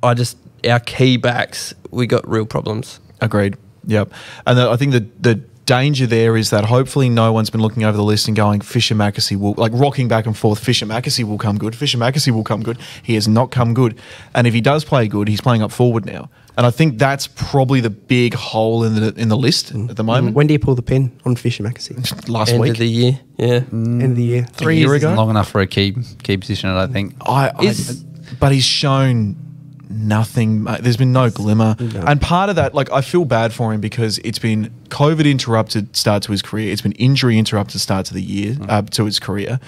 I just our key backs, we got real problems. Agreed. Yep. And the, I think the the danger there is that hopefully no one's been looking over the list and going Fisher Mackesy will like rocking back and forth. Fisher Mackesy will come good. Fisher Mackesy will come good. He has not come good. And if he does play good, he's playing up forward now. And I think that's probably the big hole in the in the list mm. at the moment. When do you pull the pin on Fisher Mackesy? Last End week. End of the year. Yeah. Mm. End of the year. Three years ago. Long enough for a key key position, I don't think. I, I but he's shown nothing. There's been no glimmer. No. And part of that, like, I feel bad for him because it's been COVID interrupted start to his career. It's been injury interrupted start to the year mm. uh, to his career.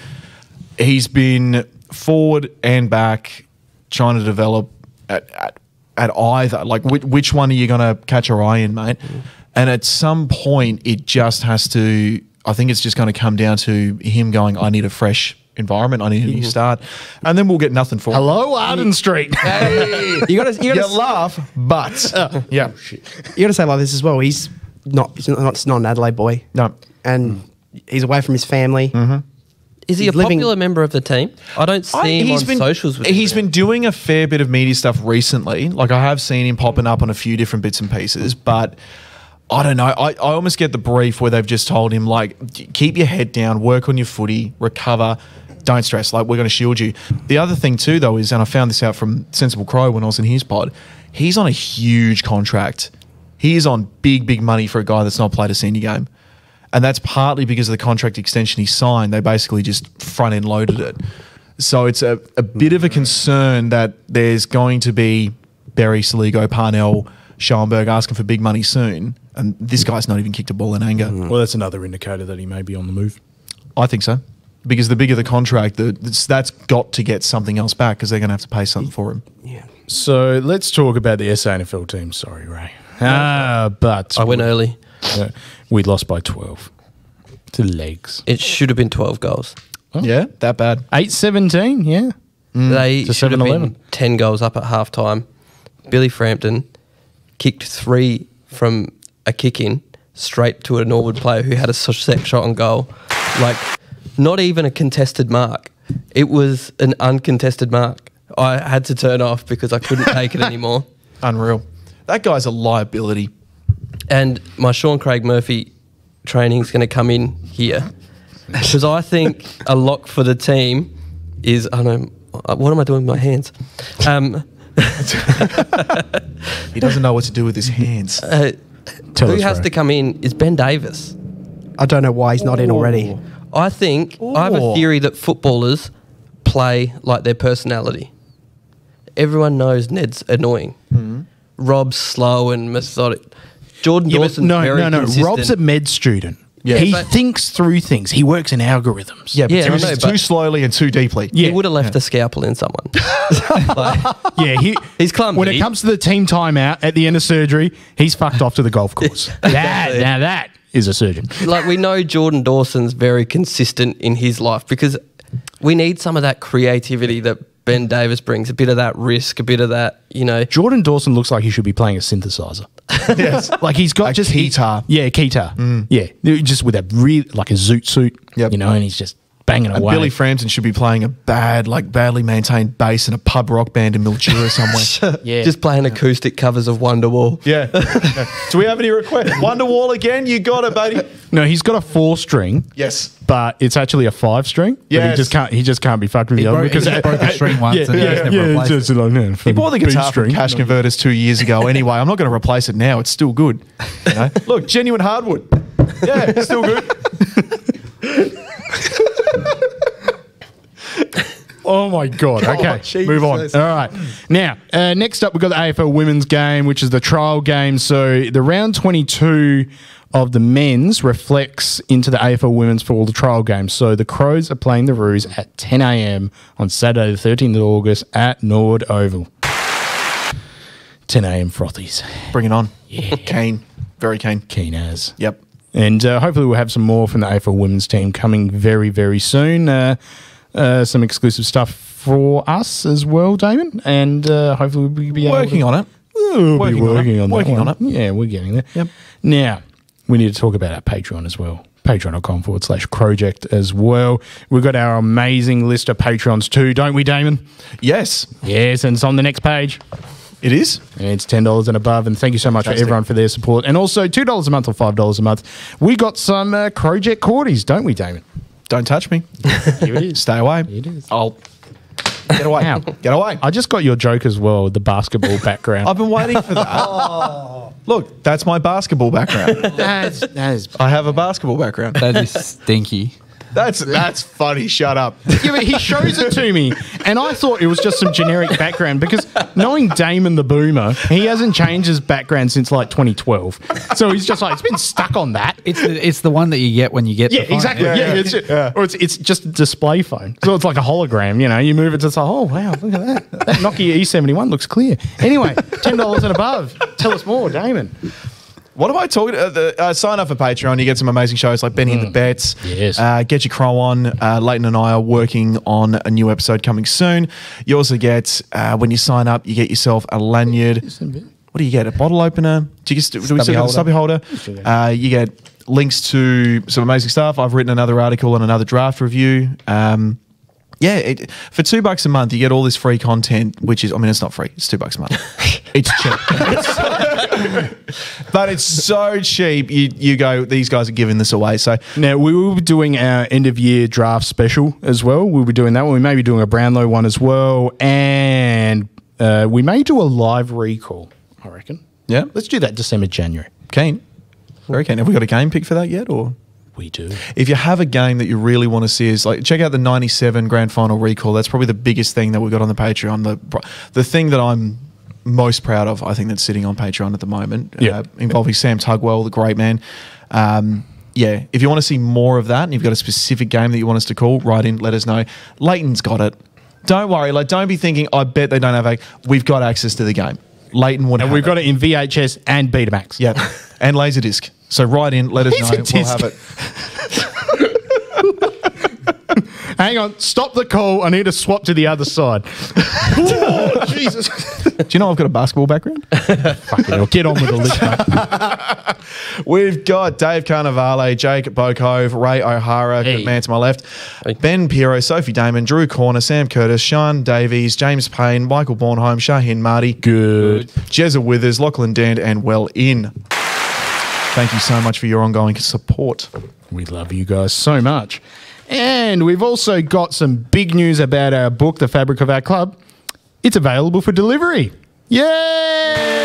He's been forward and back trying to develop at. at At either, like which, which one are you going to catch your eye in, mate? Mm. And at some point, it just has to. I think it's just going to come down to him going, I need a fresh environment. I need a new start, and then we'll get nothing for. Hello, Arden Street. Hey, you got to you got to laugh, but uh, yeah, you got to say like this as well. He's not. He's not. It's not an Adelaide boy. No, and mm. he's away from his family. Mm-hmm. Is he he's a popular member of the team? I don't see I, him on been, socials. With he's him. been doing a fair bit of media stuff recently. Like I have seen him popping up on a few different bits and pieces, but I don't know. I, I almost get the brief where they've just told him, like, keep your head down, work on your footy, recover, don't stress. Like, we're going to shield you. The other thing too, though, is, and I found this out from Sensible Crow when I was in his pod, he's on a huge contract. He is on big, big money for a guy that's not played a senior game. And that's partly because of the contract extension he signed. They basically just front-end loaded it. So it's a, a bit of a concern that there's going to be Berry, Saligo, Parnell, Schoenberg asking for big money soon. And this guy's not even kicked a ball in anger. Well, that's another indicator that he may be on the move. I think so. Because the bigger the contract, the, that's got to get something else back because they're going to have to pay something for him. Yeah. So let's talk about the S A N F L team. Sorry, Ray. Ah, but I went early. Yeah. We lost by twelve to Legs. It should have been twelve goals. Oh. Yeah, that bad. eight seventeen, yeah. Mm, they should have been ten goals up at half time. Billy Frampton kicked three from a kick in straight to a Norwood player who had a set shot on goal. Like, not even a contested mark. It was an uncontested mark. I had to turn off because I couldn't take it anymore. Unreal. That guy's a liability. And my Sean Craig Murphy training's going to come in here because I think a lock for the team is, I don't know, what am I doing with my hands? Um, he doesn't know what to do with his hands. Uh, Tell who us, has bro. to come in is Ben Davis. I don't know why he's not Ooh. in already. I think, Ooh. I have a theory that footballers play like their personality. Everyone knows Ned's annoying. Mm-hmm. Rob's slow and methodic. Jordan yeah, Dawson's no, very No, no, no. Rob's a med student. Yeah. He thinks through things. He works in algorithms. Yeah, but, yeah, too, know, but too slowly and too deeply. Yeah. He would have left yeah. a scalpel in someone. like, yeah, he, he's clumsy. When it comes to the team timeout at the end of surgery, he's fucked off to the golf course. that, now that is a surgeon. Like, we know Jordan Dawson's very consistent in his life because we need some of that creativity that Ben Davis brings, a bit of that risk, a bit of that, you know. Jordan Dawson looks like he should be playing a synthesizer. Yes. Like he's got like just guitar. Yeah, guitar. Mm. Yeah. Just with a real, like a zoot suit, yep. you know, and he's just banging and away. Billy Frampton should be playing a bad, like badly maintained bass in a pub rock band in Mildura somewhere. yeah. Just playing acoustic covers of Wonderwall. Yeah. Do we have any requests? Wonderwall again? You got it, buddy. No, he's got a four string. Yes. But it's actually a five string. Yeah, he just can't. He just can't be fucked with he the broke, other because he broke a string once. Yeah, and yeah, yeah, never yeah, just, like, yeah he bought the guitar from Cash Converters two years ago. Anyway, I'm not going to replace it now. It's still good. You know? Look, genuine hardwood. Yeah, it's still good. Oh my God. Okay, oh, move on. All right. Now, uh, next up, we've got the A F L Women's game, which is the trial game. So the round twenty-two of the men's reflects into the A F L women's for all the trial games. So the Crows are playing the Roos at ten A M on Saturday the thirteenth of August at Norwood Oval. ten A M frothies. Bring it on. Yeah. Keen. Very keen. Keen as. Yep. And uh, hopefully we'll have some more from the A F L women's team coming very, very soon. Uh, uh, some exclusive stuff for us as well, Damon. And uh, hopefully we'll be able working to, on it. We'll working be working on, on that Working one. on it. Yeah, we're getting there. Yep. Now, we need to talk about our Patreon as well. Patreon.com forward slash Crowject as well. We've got our amazing list of Patreons too, don't we, Damon? Yes. Yes, and it's on the next page. It is. And it's ten dollars and above. And thank you so much Fantastic. for everyone for their support. And also two dollars a month or five dollars a month. We got some uh, Crowject Cordies, don't we, Damon? Don't touch me. Here it is. Stay away. Here it is. I'll... Get away. Now, Get away. I just got your joke as well, the basketball background. I've been waiting for that. Oh. Look, that's my basketball background. that's, that is I have a basketball background. That is stinky. That's that's funny. Shut up. Yeah, but he shows it to me, and I thought it was just some generic background because knowing Damon the Boomer, he hasn't changed his background since like twenty twelve. So he's just like, it's been stuck on that. It's the, it's the one that you get when you get yeah, the phone. Exactly. Yeah, yeah, yeah. It's, yeah. Or it's, it's just a display phone. So it's like a hologram, you know. You move it to, it's like, oh, wow, look at that. That Nokia E seventy-one looks clear. Anyway, ten dollars and above. Tell us more, Damon. What am I talking about? Uh, uh, sign up for Patreon. You get some amazing shows like Benny mm. and the Bets. Yes. Uh, get your Crow on. Uh, Leighton and I are working on a new episode coming soon. You also get, uh, when you sign up, you get yourself a lanyard. What do you get? A bottle opener? Do, you get, do we still get a stubby holder? Uh, you get links to some amazing stuff. I've written another article and another draft review. Um, yeah, it, for two bucks a month, you get all this free content, which is, I mean, it's not free. It's two bucks a month. It's cheap. It's but it's so cheap. You you go, these guys are giving this away. So now we will be doing our end of year draft special as well. We'll be doing that one. We may be doing a Brownlow one as well, and uh, we may do a live recall. I reckon. Yeah, let's do that December, January. Keen, very keen. Have we got a game pick for that yet, or? We do. If you have a game that you really want to see, is like check out the ninety-seven grand final recall. That's probably the biggest thing that we've got on the Patreon. The the thing that I'm most proud of, I think, that's sitting on Patreon at the moment, yeah. uh, involving yeah. Sam Tugwell, the great man. Um, yeah, if you want to see more of that and you've got a specific game that you want us to call, write in, let us know. Leighton's got it. Don't worry. Like, don't be thinking, I bet they don't have a... We've got access to the game. Leighton would and have we've it. got it in V H S and Betamax. Yeah, and Laserdisc. So write in, let us know. We'll have it. Hang on. Stop the call. I need to swap to the other side. Oh, Jesus. Do you know I've got a basketball background? Fucking hell. Get on with the list, mate. We've got Dave Carnevale, Jake Bocove, Ray O'Hara, hey. good man to my left, hey. Ben Piero, Sophie Damon, Drew Corner, Sam Curtis, Sean Davies, James Payne, Michael Bornheim, Shaheen Marty. Good. Jezza Withers, Lachlan Dand, and Well In. Thank you so much for your ongoing support. We love you guys so much. And we've also got some big news about our book, The Fabric of Our Club. It's available for delivery. Yay!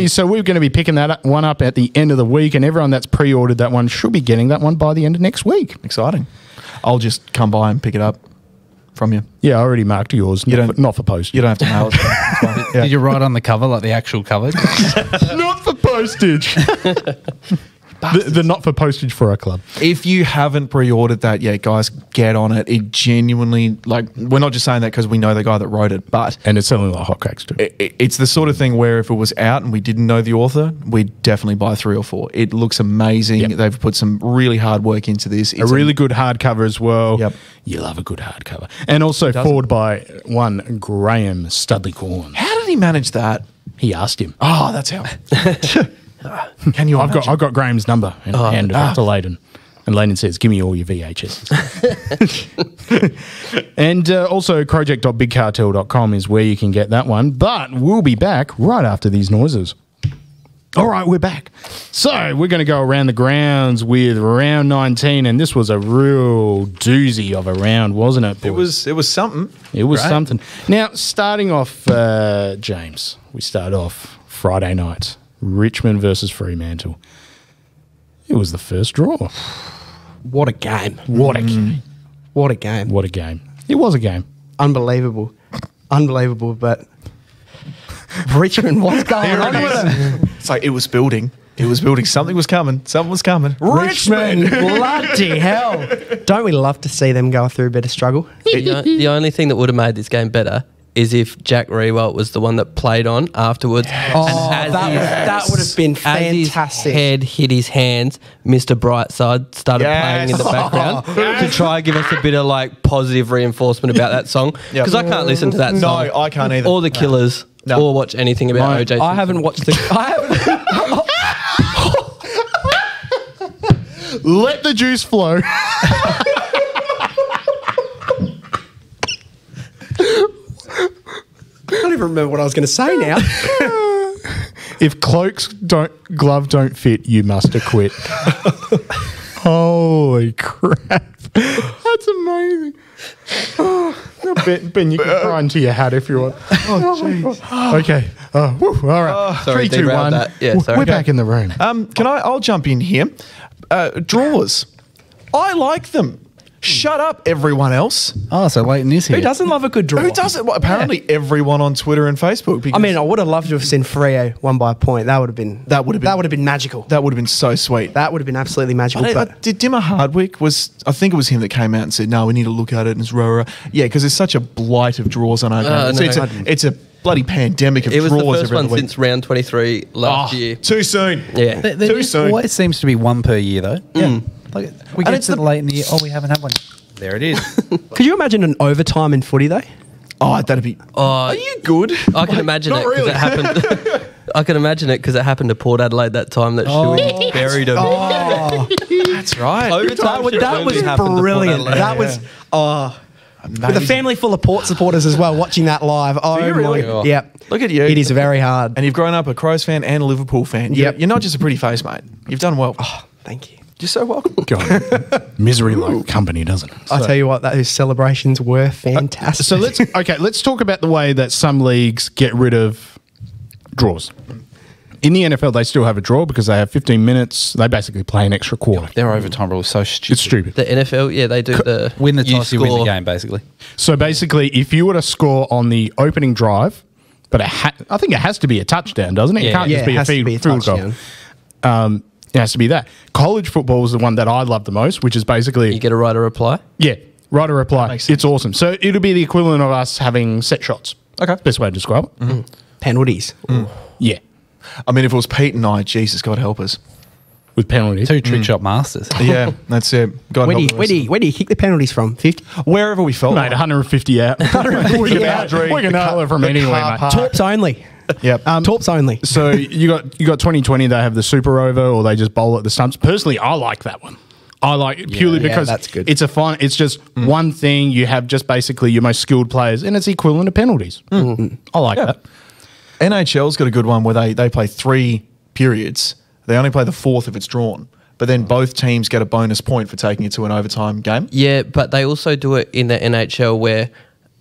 Yay! So we're going to be picking that one up at the end of the week, and everyone that's pre-ordered that one should be getting that one by the end of next week. Exciting. I'll just come by and pick it up from you. Yeah, I already marked yours. You not, don't, for, not for post. You don't have to mail it. Yeah. Did you write on the cover, like the actual cover? Not for postage. The, the not for postage for our club. If you haven't pre-ordered that yet, guys, get on it. It genuinely, like, we're not just saying that because we know the guy that wrote it, but and it's selling like hotcakes too. It, it's the sort of thing where if it was out and we didn't know the author, we'd definitely buy three or four. It looks amazing. Yep. They've put some really hard work into this. It's a really a, good hardcover as well. Yep, you love a good hardcover, and also forward by one Graham Studley Corn. How did he manage that? He asked him. Oh, that's how. Can you? I've got, I've got Graham's number and oh, handed ah. it to Leighton. And Leighton says, give me all your V H Ss. And uh, also crowject dot big cartel dot com is where you can get that one. But we'll be back right after these noises. All right, we're back. So we're going to go around the grounds with round nineteen, and this was a real doozy of a round, wasn't it, boys? It was, it was something. It was right? something. Now, starting off, uh, James, we start off Friday night. Richmond versus Fremantle. It was the first draw. What a game. What a game. Mm. What a game. What a game. It was a game. Unbelievable. Unbelievable, but Richmond, what's going on with it? It's like it was building. It was building. Something was coming. Something was coming. Richmond, Richmond. Bloody hell. Don't we love to see them go through a bit of struggle? You know, the only thing that would have made this game better is if Jack Rewalt was the one that played on afterwards. Yes. And oh, as that, his, that would have been fantastic. As his head hit his hands, Mister Brightside started yes. playing in the background yes. to try and give us a bit of like positive reinforcement about that song. Because yep. I can't listen to that no, song. No, I can't either. Or The Killers. No. Or watch anything about no, O J Simpson. I haven't watched The Killers. Let the juice flow. I can't even remember what I was going to say now. If cloaks don't, glove don't fit, you must acquit. Holy crap. That's amazing. Oh, Ben, Ben, you can cry into your hat if you want. Oh, jeez. Okay. Oh, woo, all right. Uh, sorry, Three, two, one. That. Yeah, sorry. We're okay. back in the room. Um, can I? I'll jump in here. Uh, draws. I like them. Shut up, everyone else. Oh, so Leighton is here. Who doesn't love a good draw? Who doesn't? Well, apparently yeah. everyone on Twitter and Facebook. I mean, I would have loved to have seen Freo won by a point. That would have been that would have been, that would have been magical. That would have been so sweet. That would have been absolutely magical. I, but I, did Dimmer Hardwick was I think it was him that came out and said, "No, we need to look at it." And it's rah, rah. Yeah, because there's such a blight of draws on our game. Uh, no, it's, no, it's a bloody pandemic of draws. It was draws the first one the since round twenty-three last oh, year. Too soon. Yeah, there, there too soon. Always seems to be one per year though. Mm. Yeah. Like we get to the late in the year. Oh, we haven't had one. There it is. Could you imagine an overtime in footy though? Oh, that'd be. Uh, Are you good? I can like, imagine it because really. it happened. I can imagine it because it happened to Port Adelaide that time that oh. Shuey buried him. Oh, that's right. Overtime. That, that was brilliant. That yeah. was. Oh. Amazing. With a family full of Port supporters as well, watching that live. Oh, my really God. Yep. Look at you. It is very hard. And you've grown up a Crows fan and a Liverpool fan. Yep. You're, you're not just a pretty face, mate. You've done well. Oh, thank you. You're so welcome. God, misery like company, doesn't it? So. I tell you what, those celebrations were fantastic. Uh, so let's okay, let's talk about the way that some leagues get rid of draws. In the N F L, they still have a draw because they have fifteen minutes. They basically play an extra quarter. Their overtime rule is so stupid. It's stupid. The N F L, yeah, they do C the win the toss, you, you win the game, basically. So basically, if you were to score on the opening drive, but it ha I think it has to be a touchdown, doesn't it? Yeah, it can't yeah, just be, it has a feed, to be a field touchdown. goal. Um, It has to be that. College football is the one that I love the most, which is basically... You get a right of reply? Yeah, right of reply. It's awesome. So it'll be the equivalent of us having set shots. Okay. Best way to describe it. Mm. Penalties. Mm. Yeah. I mean, if it was Pete and I, Jesus, God help us. with penalties. Two trick mm. shot masters. Yeah, that's it. God where, do you, where, do you, where do you kick the penalties from? fifty? Wherever we felt. Mate, one hundred fifty out. one hundred fifty out. We can holler from anywhere, mate. Torps only. Yep. Um, Torps only. So you got you got twenty twenty, they have the super over or they just bowl at the stumps. Personally, I like that one. I like it purely yeah, because yeah, that's good. It's a fine. It's just mm. one thing. You have just basically your most skilled players, and it's equivalent to penalties. Mm. I like yeah. that. N H L's got a good one where they, they play three periods. They only play the fourth if it's drawn, but then both teams get a bonus point for taking it to an overtime game. Yeah, but they also do it in the N H L where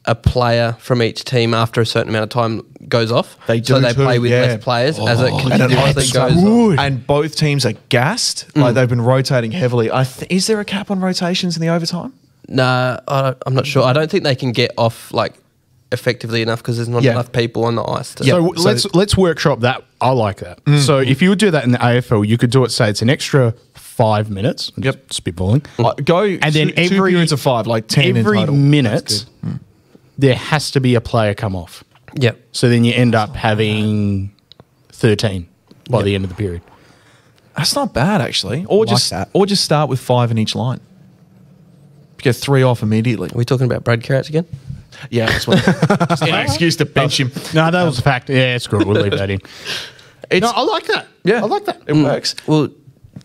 a player from each team after a certain amount of time goes off. They do So they too, play with yeah. less players oh, as it continuously goes on. And both teams are gassed. Mm. Like they've been rotating heavily. I th is there a cap on rotations in the overtime? Nah, I I'm not sure. I don't think they can get off like effectively enough because there's not yeah. enough people on the ice. To yeah. so, so let's let's workshop that. I like that. Mm. So if you would do that in the A F L, you could do it, say it's an extra five minutes. Yep. Spitballing. Uh, go and then two, every, two periods of five, like ten every in total. Minute. There has to be a player come off. Yep. So then you end up having thirteen by yep. the end of the period. That's not bad, actually. Or like just that. Or just start with five in each line. Get three off immediately. Are we talking about Brad Carrots again? Yeah, that's what. Just an excuse to bench him. No, that was a fact. Yeah, screw it. We'll leave that in. It's, no, I like that. Yeah, I like that. It mm, works. Well,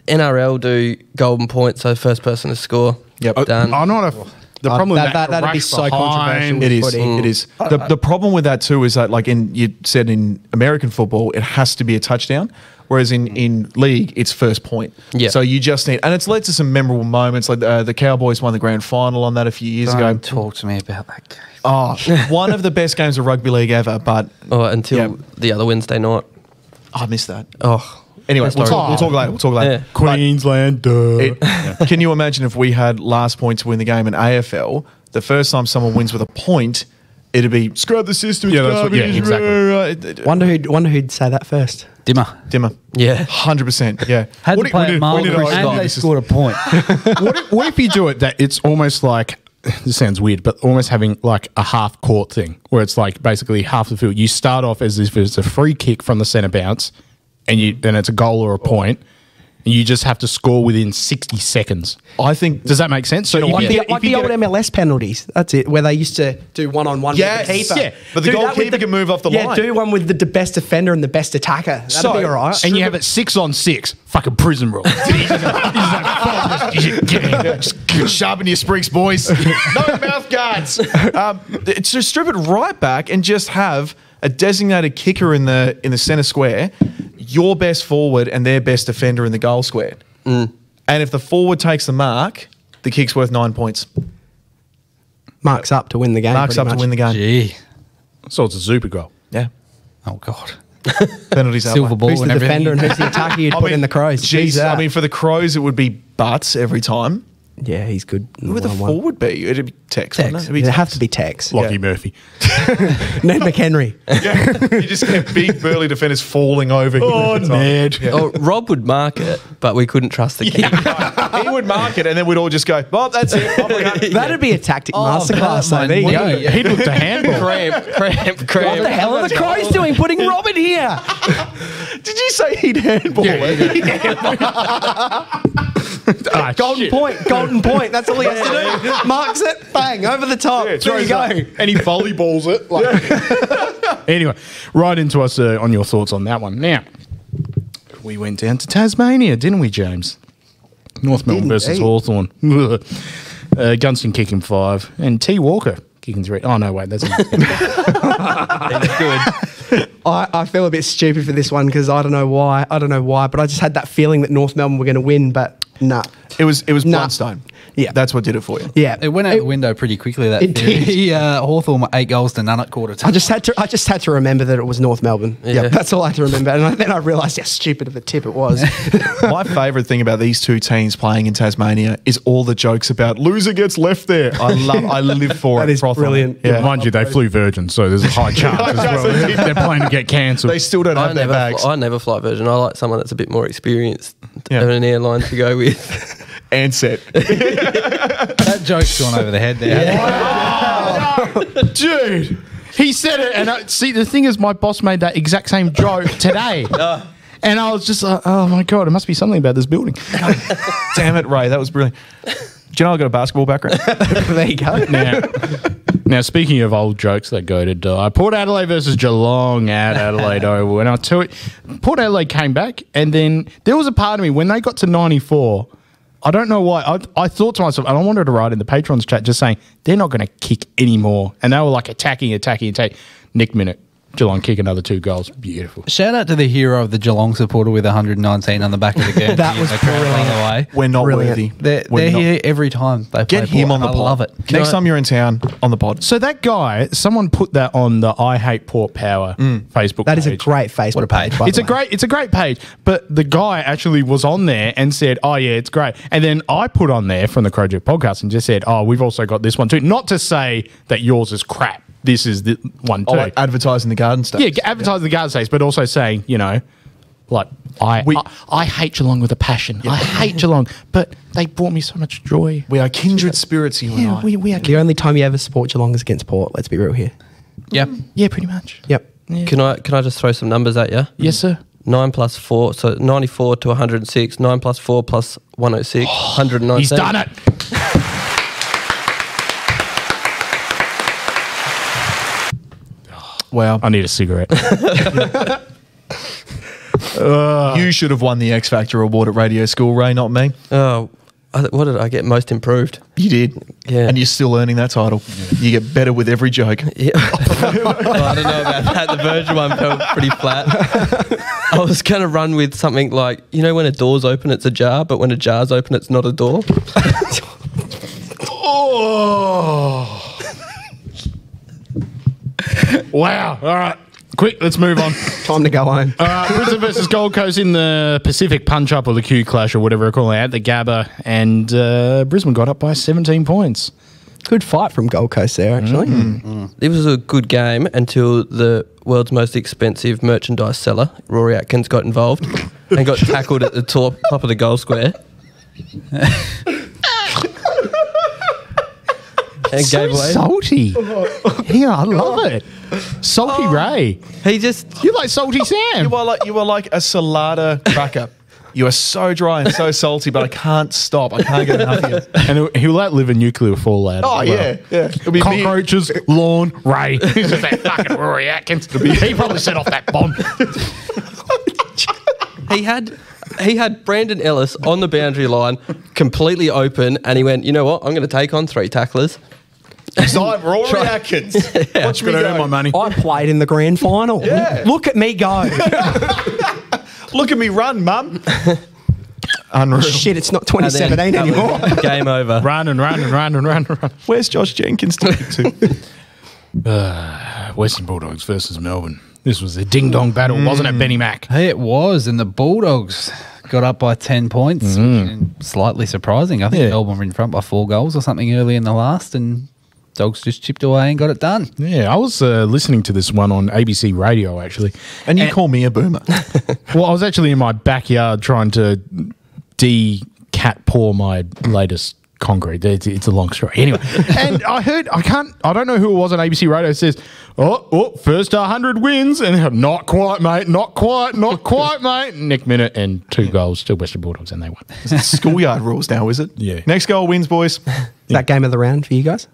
N R L do golden points, so first person to score. Yep. I, done. I'm not a. The problem uh, with that, that, that that'd be so controversial. It is. Footy. It is. The, the problem with that too is that, like in you said in American football, it has to be a touchdown, whereas in in league it's first point. Yeah. So you just need, and it's led to some memorable moments. Like uh, the Cowboys won the grand final on that a few years Don't ago. Talk to me about that game. Oh, one of the best games of rugby league ever. But oh, until yeah. the other Wednesday night, I missed that. Oh. Anyway, we'll talk, we'll talk later. We'll talk later. Yeah. Queensland. Duh. It, yeah. Can you imagine if we had last point to win the game in A F L? The first time someone wins with a point, it'd be scrub the system. Yeah, that's what, yeah exactly. Wonder who'd wonder who'd say that first. Dimmer. Dimmer. Yeah, hundred percent. Yeah. Had what to play at Marlborough and Scott. They scored a point. what, if, what if you do it that it's almost like. This sounds weird, but almost having like a half court thing where it's like basically half the field. You start off as if it's a free kick from the centre bounce. And you then it's a goal or a point, and you just have to score within sixty seconds. I think. Does that make sense? So you know, like, yeah. the, like the old M L S penalties. That's it. Where they used to do one on one. Yes, with the keeper. Yeah, but the do goalkeeper the, can move off the yeah, line. Yeah, do one with the, the best defender and the best attacker. That'd so, be all right. And you have it six on six. Fucking prison rule. Sharpen your sprigs, boys. No mouth guards. Um, so strip it right back and just have a designated kicker in the in the centre square. Your best forward and their best defender in the goal square. Mm. And if the forward takes the mark, the kick's worth nine points. Marks up to win the game. Marks up much. to win the game. Gee. So it's a super goal. Yeah. Oh, God. Penalties out. Silver ball who's and the everything. Defender and who's the attacker you'd I put mean, in the Crows? Jeez, I mean, for the Crows, it would be Butts every time. Yeah, he's good. Who would the forward be? It'd be Tex. Tex. Wouldn't it? It'd be Tex. It'd have to be Tex. Lockie yeah. Murphy. Ned McHenry. Yeah. You just get big burly defenders falling over. Oh, Ned. Yeah. Oh, Rob would mark it, but we couldn't trust the keeper. Yeah. He would mark it, and then we'd all just go, Bob, that's it. Bob, that'd be a tactic oh, masterclass. There you go. Yeah. He'd look to handball. Cramp, cramp, cramp. What the hell are the Crows doing putting Rob in here? Did you say he'd handball yeah, it? He'd handball. Oh, golden shit. point, golden point. That's all he has to do. Marks it, bang, over the top. Yeah, there you go. Up. And he volleyballs it. Like. Anyway, right into us uh, on your thoughts on that one. Now, we went down to Tasmania, didn't we, James? North Melbourne versus hey. Hawthorn. uh, Gunston kicking five. And T. Walker kicking three. Oh, no, wait, that's not good. I, I feel a bit stupid for this one because I don't know why. I don't know why, but I just had that feeling that North Melbourne were going to win, but nah. It was it was nah. Blundstone. Yeah. That's what did it for you. Yeah. It went out it, the window pretty quickly, that it theory. Did. uh, Hawthorn were eight goals to none at quarter time. I just had to I just had to remember that it was North Melbourne. Yeah. Yep, that's all I had to remember. And then I realised how stupid of a tip it was. My favourite thing about these two teams playing in Tasmania is all the jokes about loser gets left there. I love I live for that it. That is properly. Brilliant. Yeah. Yeah. Mind you, they flew Virgin, so there's a high chance as well. They're playing to get cancelled. They still don't I have their bags. I never fly Virgin. I like someone that's a bit more experienced yeah. than an airline to go with. And set. That joke's gone over the head there. Yeah. Wow. No. Dude, he said it. And I, see, the thing is, my boss made that exact same joke today. No. And I was just like, oh, my God, it must be something about this building. Damn it, Ray, that was brilliant. Do you know I've got a basketball background? There you go. Now, now, speaking of old jokes that go to die, Port Adelaide versus Geelong at Adelaide Oval. And I tell you, Port Adelaide came back, and then there was a part of me, when they got to ninety-four, I don't know why. I, I thought to myself, and I wanted to write in the Patrons chat just saying, they're not going to kick anymore. And they were like attacking, attacking, attacking. Nick Minnett. Geelong kick another two goals. Beautiful. Shout out to the hero of the Geelong supporter with one hundred nineteen on the back of the game. That was brilliant. We're not brilliant. Worthy. They're, We're they're not. Here every time they Get play him Port. On the pod. I love it. Next I, time you're in town, on the pod. So that guy, someone put that on the I Hate Port Power mm. Facebook that page. That is a great Facebook what a page. page it's a way. great. It's a great page. But the guy actually was on there and said, oh, yeah, it's great. And then I put on there from the Crowject podcast and just said, oh, we've also got this one too. Not to say that yours is crap. This is the one too. Oh, like advertising the garden states. Yeah, advertising yeah. the garden states, but also saying, you know, like I we, I, I hate Geelong with a passion. Yeah. I hate Geelong, but they brought me so much joy. We are kindred spirits, you yeah, and I. We, we are. The only time you ever support Geelong is against Port. Let's be real here. Yep. Mm, yeah, pretty much. Yep. Yeah. Can I can I just throw some numbers at you? Yes, sir. Nine plus four, so ninety-four to one hundred and six. Nine plus four plus one hundred six. Oh, hundred nineteen. He's done it. Wow. I need a cigarette. uh, you should have won the X Factor award at Radio School, Ray, not me. Oh, I what did I get? Most improved. You did. Yeah. And you're still earning that title. Yeah. You get better with every joke. Yeah. Well, I don't know about that. The Virgin one felt pretty flat. I was going to run with something like, you know when a door's open, it's a jar, but when a jar's open, it's not a door. Oh. Wow. All right. Quick, let's move on. Time to go home. All right. Brisbane versus Gold Coast in the Pacific punch-up or the Q clash or whatever they're calling it at the Gabba. And uh, Brisbane got up by seventeen points. Good fight from Gold Coast there, actually. Mm. Mm. It was a good game until the world's most expensive merchandise seller, Rory Atkins, got involved and got tackled at the top, top of the goal square. And so gave away. Salty. Oh, yeah, I love God. It. Salty oh. Ray. He just. You're like Salty Sam. You are like, you are like a salada cracker. You are so dry and so salty, but I can't stop. I can't get enough of you. And he'll, he'll outlive a nuclear fallout. Oh, well. yeah. yeah. It'll be cockroaches, me. Lawn, Ray. He's just that fucking Rory Atkins. He probably set off that bomb. He had. He had Brandon Ellis on the boundary line, completely open, and he went, you know what, I'm going to take on three tacklers. Because I'm Rory Atkins. Yeah. Watch me earn my money. I played in the grand final. Yeah. Look at me go. Look at me run, mum. Unreal. Shit, it's not twenty seventeen then, anymore. Game over. Run and run and run and run and run. Where's Josh Jenkins taking to? uh, Western Bulldogs versus Melbourne. This was a ding-dong battle, mm. wasn't it, Benny Mac? Hey, it was, and the Bulldogs got up by ten points, mm. which is slightly surprising. I think yeah. Melbourne were in front by four goals or something early in the last, and Dogs just chipped away and got it done. Yeah, I was uh, listening to this one on A B C Radio, actually. And you and call me a boomer. Well, I was actually in my backyard trying to de-cat-paw my latest concrete. It's, it's a long story. Anyway, and I heard, I can't, I don't know who it was on A B C Radio says, oh, oh, first one hundred wins, and not quite, mate, not quite, not quite, mate. Nick Minnett and two goals to Western Bulldogs, and they won. It's schoolyard rules now, is it? Yeah. Next goal wins, boys. Yeah. That game of the round for you guys?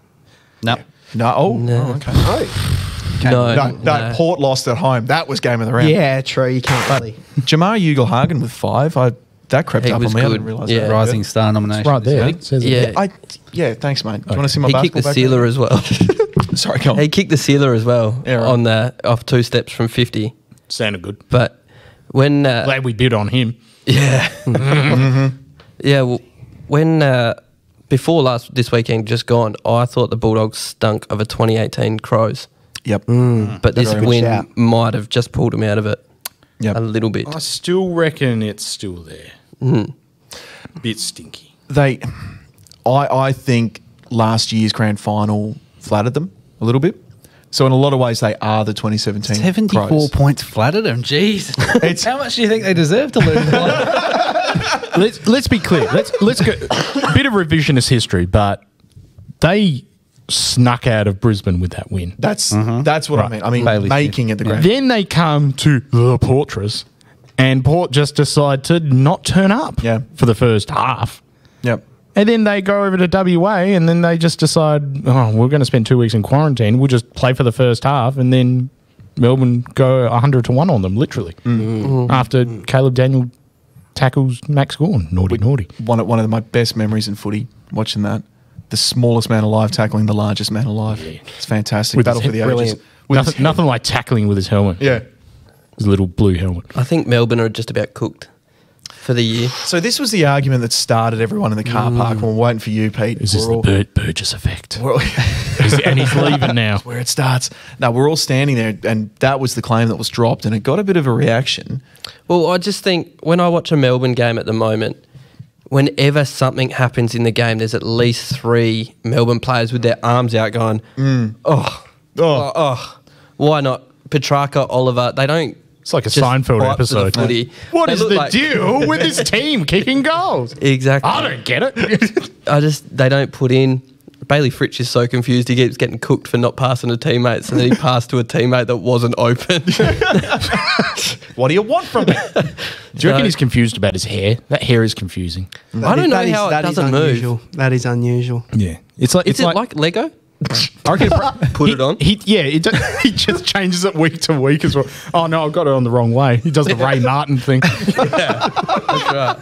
No. No. Oh, no. Oh, okay. Oh. No, no, no, no, Port lost at home. That was game of the round. Yeah, true. You can't really. Jamar Ugle-Hagen with five. I. That crept he up on me. I didn't realise yeah. that. Rising star nomination. It's right there. It says yeah. It. Yeah, I, yeah, thanks, mate. Do okay. you want to see my he basketball back? He kicked the sealer as well. Sorry, go on. He kicked the sealer as well yeah, right. on the, off two steps from fifty. Sounded good. But when... Uh, Glad we bid on him. Yeah. mm-hmm. Yeah, well, when... Uh, before last this weekend just gone, I thought the Bulldogs stunk of a twenty eighteen Crows. Yep. Mm, but this win might have just pulled him out of it. Yep. A little bit. I still reckon it's still there. Mm. A bit stinky. They, I, I think last year's grand final flattered them a little bit. So in a lot of ways, they are the twenty seventeen seventy-four Crows. Points flattered them. Jeez, it's how much do you think they deserve to lose? let's let's be clear. Let's let's go. A bit of revisionist history, but they snuck out of Brisbane with that win. That's mm-hmm. that's what right. I mean. I mean, Bailey's making it the grand. Then they come to the Portress and Port just decide to not turn up yeah. for the first half. Yep. And then they go over to W A and then they just decide, oh, we're going to spend two weeks in quarantine. We'll just play for the first half, and then Melbourne go a hundred to one on them, literally, mm. after mm. Caleb Daniel tackles Max Gorn. Naughty, we, naughty. One of, one of my best memories in footy, watching that. The smallest man alive tackling the largest man alive. Yeah. It's fantastic. With Battle for the Ages. Nothing, nothing like tackling with his helmet. Yeah. His little blue helmet. I think Melbourne are just about cooked for the year. So this was the argument that started everyone in the car mm. park. We're waiting for you, Pete. Is this the Bert Burgess effect? All, and he's leaving now. That's where it starts. No, we're all standing there, and that was the claim that was dropped, and it got a bit of a reaction. Well, I just think when I watch a Melbourne game at the moment, whenever something happens in the game, there's at least three Melbourne players with their arms out going, mm. oh, oh, oh, oh, why not? Petrarca, Oliver, they don't. It's like a Seinfeld episode. The what they is the like deal with this team kicking goals? Exactly. I don't get it. I just, they don't put in. Bailey Fritsch is so confused. He keeps getting cooked for not passing to teammates, and then he passed to a teammate that wasn't open. What do you want from me? Do you no. reckon he's confused about his hair? That hair is confusing. That I don't is, know how is, it doesn't move. That is unusual. Yeah. It's like, it's is it like, like Lego? I reckon put he, it on. He, yeah, he, do, he just changes it week to week as well. Oh, no, I've got it on the wrong way. He does the Ray Martin thing. Yeah, that's right.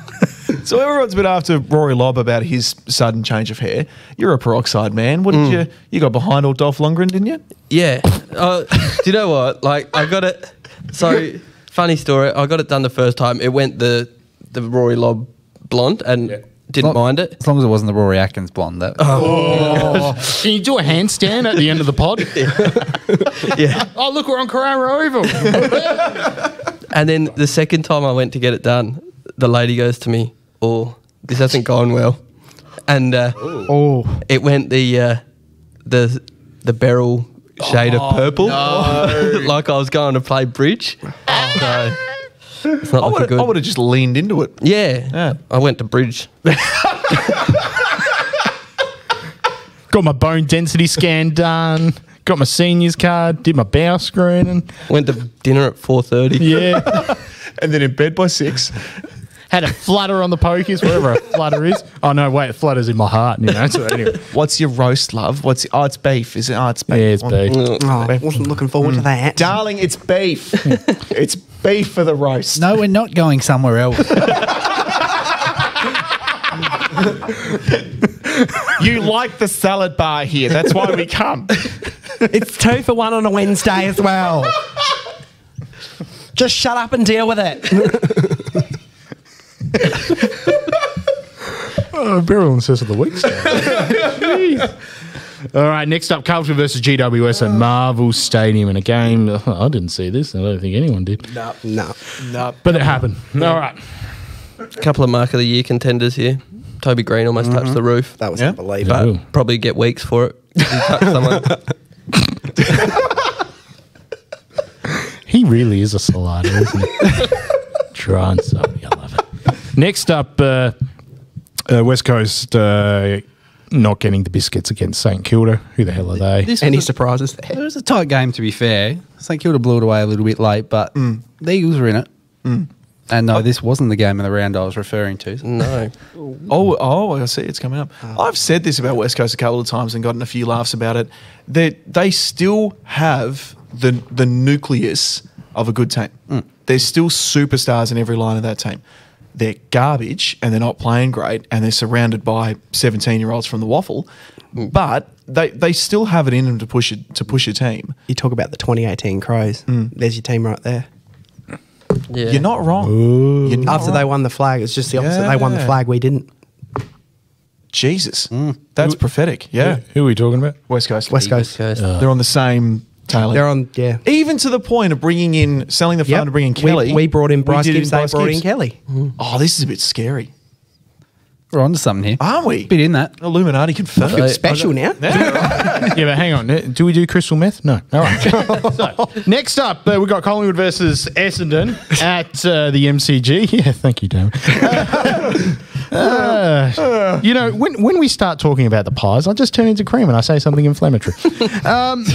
So everyone's been after Rory Lobb about his sudden change of hair. You're a peroxide man. What did mm. you – you got behind old Dolph Lundgren, didn't you? Yeah. Uh, do you know what? Like, I got it – so funny story. I got it done the first time. It went the, the Rory Lobb blonde and yeah. didn't long, mind it. As long as it wasn't the Rory Atkins blonde. That oh. Oh. Can you do a handstand at the end of the pod? Yeah. Yeah. Oh, look, we're on Carrara Oval. And then the second time I went to get it done, the lady goes to me, oh, this hasn't gone well, and uh, oh, it went the uh, the the beryl shade oh, of purple, no. Like I was going to play bridge. So it's not looking good. I would have just leaned into it. Yeah, yeah. I went to bridge. Got my bone density scan done. Got my seniors card. Did my bow screening. Went to dinner at four thirty. Yeah, and then in bed by six. Had a flutter on the pokies, wherever a flutter is. Oh, no, wait, it flutters in my heart. You know, so anyway. What's your roast, love? What's oh, it's beef. Is it? Oh, it's beef. Yeah, it's beef. Oh, I wasn't looking forward mm. to that. Darling, it's beef. It's beef for the roast. No, we're not going somewhere else. You like the salad bar here. That's why we come. It's two for one on a Wednesday as well. Just shut up and deal with it. Oh, burial and cess of the week. All right, next up, Carlton versus G W S at Marvel Stadium in a game. Oh, I didn't see this. I don't think anyone did. No, no, no. But it happened. Yeah. All right. A couple of mark of the year contenders here. Toby Green almost mm-hmm. touched the roof. That was yeah. unbelievable. But probably get weeks for it. He touched someone. He really is a salado, isn't he? Try and something. I love it. Next up, uh, uh, West Coast uh, not getting the biscuits against St Kilda. Who the hell are they? This Any a, surprises there? It was a tight game, to be fair. St Kilda blew it away a little bit late, but mm. the Eagles were in it. Mm. And no, oh. this wasn't the game of the round I was referring to. So. No. oh, oh, I see. It's coming up. Oh. I've said this about West Coast a couple of times and gotten a few laughs about it. They, they still have the, the nucleus of a good team. Mm. There's still superstars in every line of that team. They're garbage and they're not playing great and they're surrounded by seventeen-year-olds from the Waffle, but they, they still have it in them to push a, to push a team. You talk about the twenty eighteen Crows. Mm. There's your team right there. Yeah. You're not wrong. You're not After wrong. They won the flag, it's just the opposite. Yeah. They won the flag, we didn't. Jesus. Mm. That's who, prophetic, yeah. Who, who are we talking about? West Coast. West Coast. West Coast. Uh. They're on the same... Taylor. They're on, yeah. Even to the point of bringing in, selling the farm yep. to bring in Kelly. We, we brought in Bryce Gibbs, they brought in Kelly. Mm. Oh, this is a bit scary. We're onto something here. Aren't we? Bit in that. Illuminati confirmed. I feel special now. Yeah, but hang on. Do we do crystal meth? No. All right. So, next up, uh, we've got Collingwood versus Essendon at uh, the M C G. Yeah, thank you, Damon. Uh, uh, you know, when, when we start talking about the Pies, I just turn into cream and I say something inflammatory. um...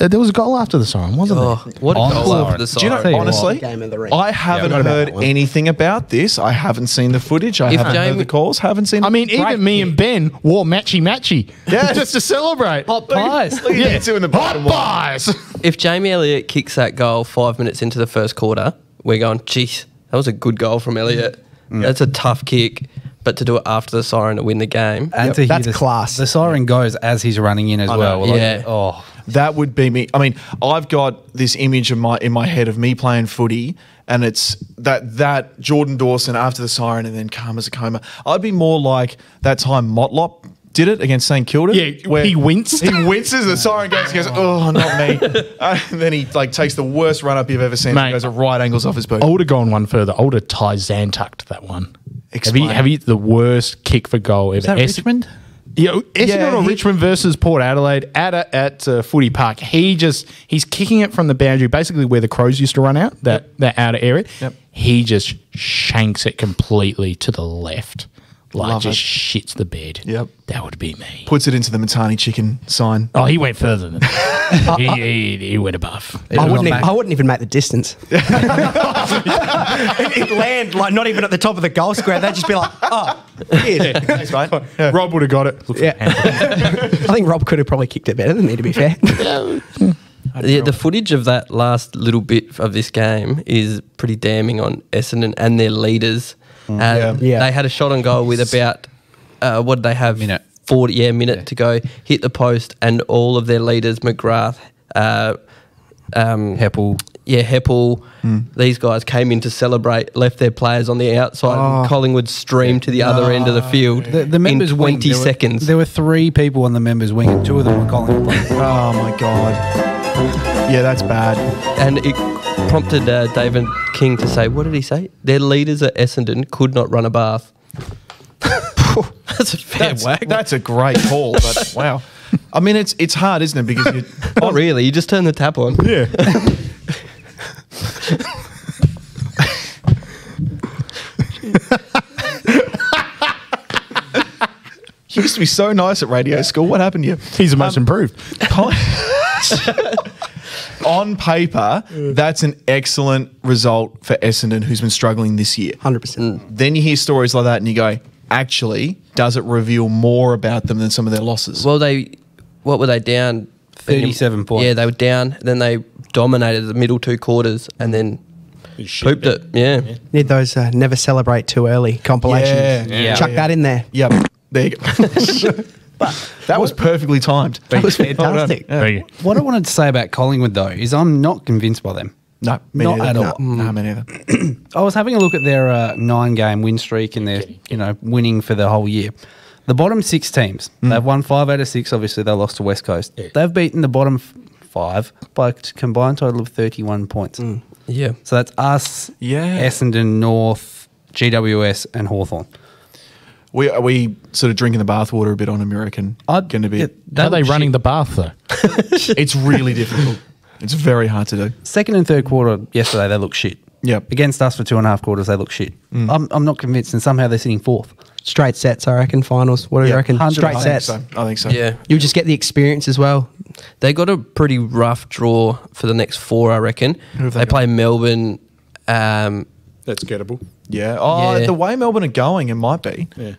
Uh, there was a goal after the siren, wasn't oh, there? What a On goal after the siren. Do you know, honestly, Game of the Ring. I haven't yeah, heard about anything about this. I haven't seen the footage. I if haven't Jamie, heard the calls. haven't seen I mean, even me and Ben wore matchy-matchy yeah, just to celebrate. Hot pies. yeah. in the Hot pies. If Jamie Elliott kicks that goal five minutes into the first quarter, we're going, jeez, that was a good goal from Elliott. Mm. That's a tough kick. But to do it after the siren to win the game. And yep, to that's the, class. The siren goes as he's running in as I well. Know, yeah. Like, oh. That would be me. I mean, I've got this image of my in my head of me playing footy, and it's that that Jordan Dawson after the siren and then calm as a coma. I'd be more like that time Motlop did it against Saint Kilda. Yeah, where he winced. He winces. The siren goes, he goes, oh, not me. And then he like takes the worst run-up you've ever seen. Mate, and goes at right angles off his boot. I would have gone one further. I would have Ty Zantucked that one. Explain. Have you have you the worst kick for goal ever? Is that es Richmond? Yeah, Essendon yeah, or Richmond versus Port Adelaide at a, at uh, Footy Park. He just he's kicking it from the boundary, basically where the Crows used to run out that yep. that outer area. Yep. He just shanks it completely to the left, like Love just it. shits the bed. Yep, that would be me. Puts it into the Matani chicken sign. Oh, he went further than that. he, he, he went above. I wouldn't, even, I wouldn't even make the distance. It'd land like not even at the top of the goal square. They'd just be like, oh. Yeah, thanks, mate. Yeah. Rob would have got it. Yeah. I think Rob could have probably kicked it better than me, to be fair. Yeah, the footage of that last little bit of this game is pretty damning on Essendon and their leaders. Mm. And yeah. Yeah. They had a shot on goal with about, uh, what did they have? Minute. forty, yeah, minute yeah. to go. Hit the post and all of their leaders, McGrath, uh, um, Heppel. Yeah, Heppel, mm. these guys came in to celebrate, left their players on the outside, oh. and Collingwood streamed to the other oh. end of the field the, the members in twenty wing. seconds. There were, there were three people on the members' wing, and two of them were Collingwood players. Oh, my God. Yeah, that's bad. And it prompted uh, David King to say, what did he say? Their leaders at Essendon could not run a bath. That's a fair that's, whack. That's a great call, but wow. I mean, it's it's hard, isn't it? Because you oh, really? You just turn the tap on. Yeah. He used to be so nice at radio school. What happened to you? He's the most um, improved. On paper, that's an excellent result for Essendon, who's been struggling this year. one hundred percent. Then you hear stories like that and you go, actually, does it reveal more about them than some of their losses? Well, they, what were they down? thirty-seven points. Yeah, they were down. Then they dominated the middle two quarters and then pooped it. Yeah. yeah. Need those uh, never celebrate too early compilations. Yeah. Yeah. Chuck yeah. that in there. Yep. There you go. But that was perfectly timed. That was fantastic. Yeah. What I wanted to say about Collingwood, though, is I'm not convinced by them. No, me not neither. at all. No, no me neither. I was having a look at their uh, nine-game win streak and their, you know, winning for the whole year. The bottom six teams, mm. they've won five out of six. Obviously, they lost to West Coast. Yeah. They've beaten the bottom f five by a combined total of thirty-one points. Mm. Yeah. So that's us, yeah. Essendon, North, G W S and Hawthorn. We, are we sort of drinking the bathwater a bit on American? I'd, going to be. Yeah, how are they running the bath, though? It's really difficult. It's very hard to do. Second and third quarter yesterday, they look shit. Yep. Against us for two and a half quarters, they look shit. Mm. I'm, I'm not convinced, and somehow they're sitting fourth. Straight sets, I reckon, finals. What do yep. you reckon? Straight sets. So. I think so. Yeah. You'll just get the experience as well. They got a pretty rough draw for the next four, I reckon. Who have they they play Melbourne. Um, That's gettable. Yeah. Oh, yeah. The way Melbourne are going, it might be. Yeah.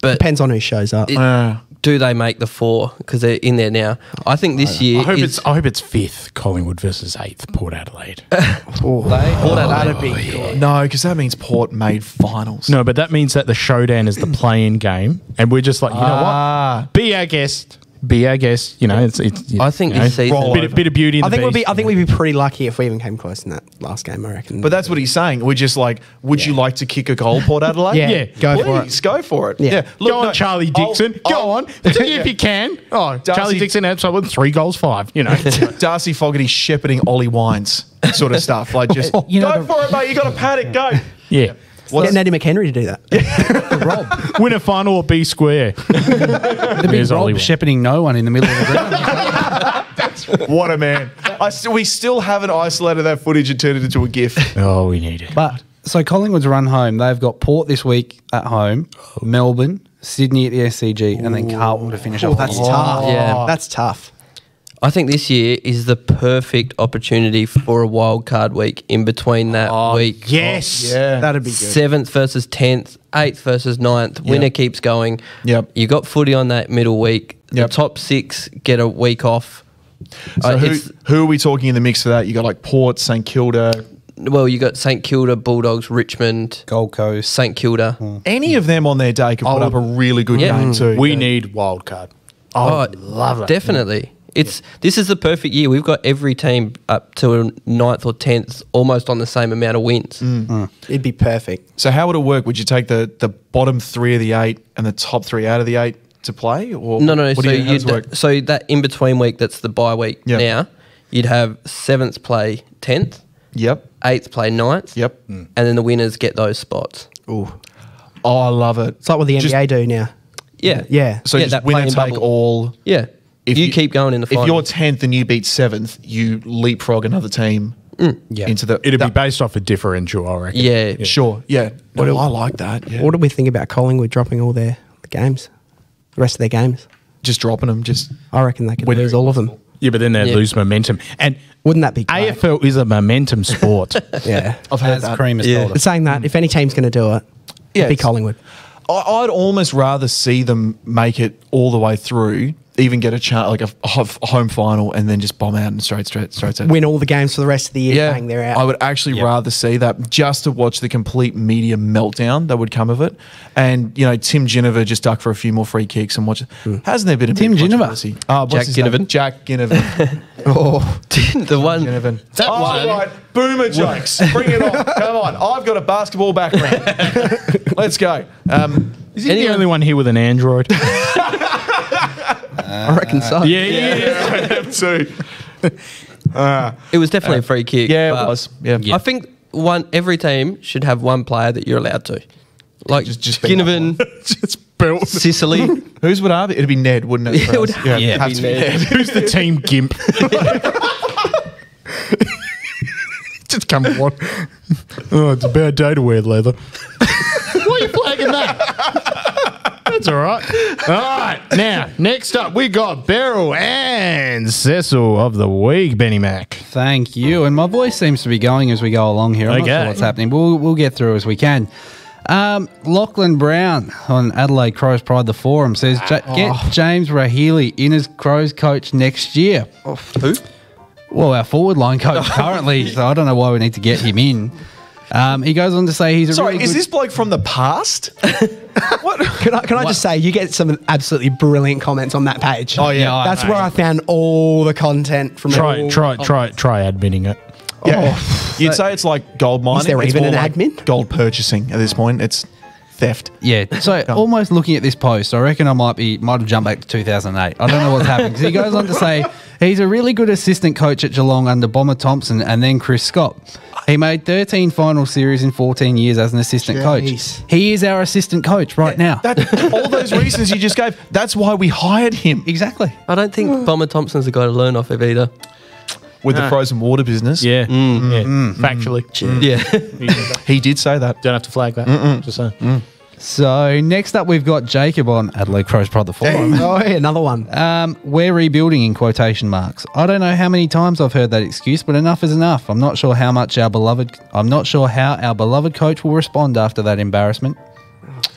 But depends on who shows up. It, uh, do they make the four? Because they're in there now. I think this I year. I hope it's. I hope it's fifth. Collingwood versus eighth. Port Adelaide. oh, they, Port Adelaide. Oh, be yeah. No, because that means Port made finals. No, but that means that the showdown is the play-in game, and we're just like, you ah. know what? Be our guest. Be our guest. You know, it's. it's I think this know, season. Bit, bit of beauty. In I the think beast, we'd be. I think yeah. we'd be pretty lucky if we even came close in that last game. I reckon. But that's what he's saying. We're just like, would yeah. you like to kick a goal, Port Adelaide? yeah. yeah, go Please, for it. Go for it. Yeah. yeah. Look, go on, no, Charlie Dixon. I'll, go I'll, on. Do yeah. if you can. Oh, Darcy, Charlie Dixon had someone three goals five. You know, Darcy Fogarty shepherding Ollie Wines sort of stuff. Like just you know, go the, for it, mate. You got a paddock. Go. Yeah. yeah. Get Neddy McHenry to do that. Yeah. Rob. Win a final or be square. There's Rob Ollie shepherding no one in the middle of the ground. That's what a man. I st we still haven't isolated that footage and turned it into a GIF. Oh, we need it. But so Collingwood's run home. They've got Port this week at home, Melbourne, Sydney at the S C G, ooh. And then Carlton to finish off. That's tough. Yeah. That's tough. I think this year is the perfect opportunity for a wild card week in between that oh, week. Yes. Oh, yeah. That'd be good. Seventh versus tenth, eighth versus ninth. Yep. Winner keeps going. Yep. You got footy on that middle week. Yep. The top six get a week off. So uh, who, who are we talking in the mix for that? You got like Port, St Kilda. Well, you got St Kilda, Bulldogs, Richmond, Gold Coast, St Kilda. Mm. Any of them on their day could oh, put up a really good yeah. game too. We yeah. need wild card. I oh, love it. Definitely. Yeah. It's yeah. This is the perfect year. We've got every team up to a ninth or tenth almost on the same amount of wins. Mm. Mm. It'd be perfect. So how would it work? Would you take the, the bottom three of the eight and the top three out of the eight to play? Or no, no, no. So, you, so that in-between week, that's the bye week yep. now, you'd have seventh play tenth. Yep. Eighth play ninth. Yep. Mm. And then the winners get those spots. Ooh. Oh, I love it. It's like what the Just, N B A do now. Yeah. Yeah. So yeah, you just win and take bubble. all. Yeah. If you, you keep going in the final. If you're tenth and you beat seventh, you leapfrog another team mm. yeah. into the... It'll that, be based off a differential, I reckon. Yeah. yeah. Sure. Yeah. No, do, I like that. Yeah. What do we think about Collingwood dropping all their the games, the rest of their games? Just dropping them. Just. I reckon they could lose all of them. Yeah, but then they'd yeah. lose momentum. And wouldn't that be great? A F L is a momentum sport. yeah. I've heard that. Cream is yeah. saying that, mm. if any team's going to do it, yeah, it'd be Collingwood. I'd almost rather see them make it all the way through, even get a chance, like a, a home final, and then just bomb out and straight, straight, straight, straight. Win all the games for the rest of the year, yeah. bang, they're out. I would actually yeah. rather see that just to watch the complete media meltdown that would come of it. And, you know, Tim Ginniver just duck for a few more free kicks and watch it. Mm. Hasn't there been a Tim bit of controversy? Oh, Jack Ginnivan. Jack Ginnivan. oh, the Jack one. Ginnivan. That oh, one. Right. Boomer jokes. Bring it on. Come on. I've got a basketball background. Let's go. Um, Is he anyone? the only one here with an Android? Uh, I reckon so. Yeah, yeah, yeah. yeah. so, uh, it was definitely uh, a free kick. Yeah, it was. Yeah. yeah. I think one every team should have one player that you're allowed to. Like just, just Ginnivan, just built Sicily. Who's would are they? It'd be Ned, wouldn't it? Yeah, it would yeah, yeah, have to be Ned. Ned. Who's the team gimp? just come on. Oh, it's a bad day to wear leather. Why are you flagging that? That's all right. All right. Now, next up, we got Beryl and Cecil of the week, Benny Mac. Thank you. And my voice seems to be going as we go along here. I'm okay. not sure what's happening, but we'll, we'll get through as we can. Um, Lachlan Brown on Adelaide Crows Pride the Forum says, get oh. James Rahili in as Crows coach next year. Oh, who? Well, our forward line coach currently, so I don't know why we need to get him in. Um, he goes on to say he's a Sorry, really is this bloke from the past? what? Can I, can I just say, you get some absolutely brilliant comments on that page. Oh, yeah. yeah That's I where I found all the content from Try, try, try, try admitting it. Yeah. Oh, You'd so say it's like gold mining. Is there it's even an like admin? Gold purchasing at this point. It's theft. Yeah. So Go almost looking at this post, I reckon I might be might have jumped back to two thousand eight. I don't know what's happened. He goes on to say he's a really good assistant coach at Geelong under Bomber Thompson and then Chris Scott. He made thirteen final series in fourteen years as an assistant Jeez. coach. He is our assistant coach right yeah, now. That, all those reasons you just gave, that's why we hired him. Exactly. I don't think Bomber Thompson's the guy to learn off of either. With nah. the frozen water business. Yeah. Mm, mm, yeah. Mm, Factually. Mm. Yeah. he did say that. Don't have to flag that. Mm -mm. Just saying. Mm. So next up we've got Jacob on Adelaide Crows Pride the Forum. Oh, yeah, another one. Um, we're rebuilding in quotation marks. I don't know how many times I've heard that excuse, but enough is enough. I'm not sure how much our beloved I'm not sure how our beloved coach will respond after that embarrassment.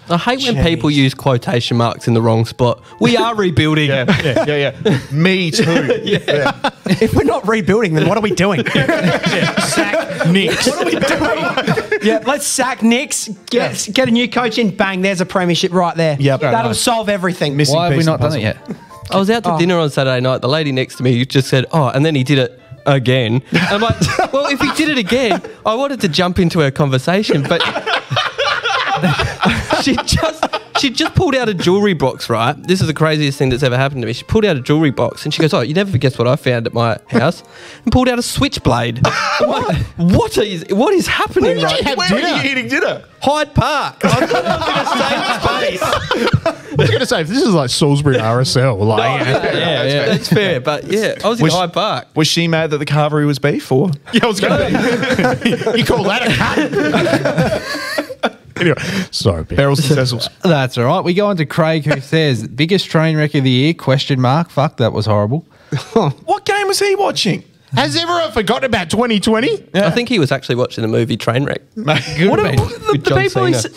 I hate Jeez. when people use quotation marks in the wrong spot. We are rebuilding. yeah, yeah, yeah, yeah. Me too. yeah. Yeah. If we're not rebuilding, then what are we doing? yeah. Sack Nicks. What are we doing? yeah, let's sack Nicks. Get yeah. get a new coach in. Bang, there's a premiership right there. Yep. That'll nice. solve everything. Missing Why have piece we not done it yet? I was out to oh. dinner on Saturday night. The lady next to me just said, "Oh," and then he did it. Again. I'm like, well, if he did it again, I wanted to jump into her conversation, but she just she just pulled out a jewellery box, right? This is the craziest thing that's ever happened to me. She pulled out a jewellery box and she goes, "Oh, you never guess what I found at my house," and pulled out a switchblade. I'm like, what is what is happening? Where, right? you Where are you eating dinner? Hyde Park. I was going to save space. I was going to say, if this is like Salisbury R S L. Like, no, yeah, yeah, yeah, yeah, that's fair. But yeah, I was, was in Hyde Park. Was she mad that the carvery was beef or? Yeah, I was going to. You call that a cut? anyway, sorry, Beryl's and Cecil's. That's all right. We go on to Craig, who says biggest train wreck of the year? Question mark. Fuck, that was horrible. What game was he watching? Has everyone forgotten about twenty twenty? Yeah. I think he was actually watching the movie Trainwreck. Mate, what about the, the people he said?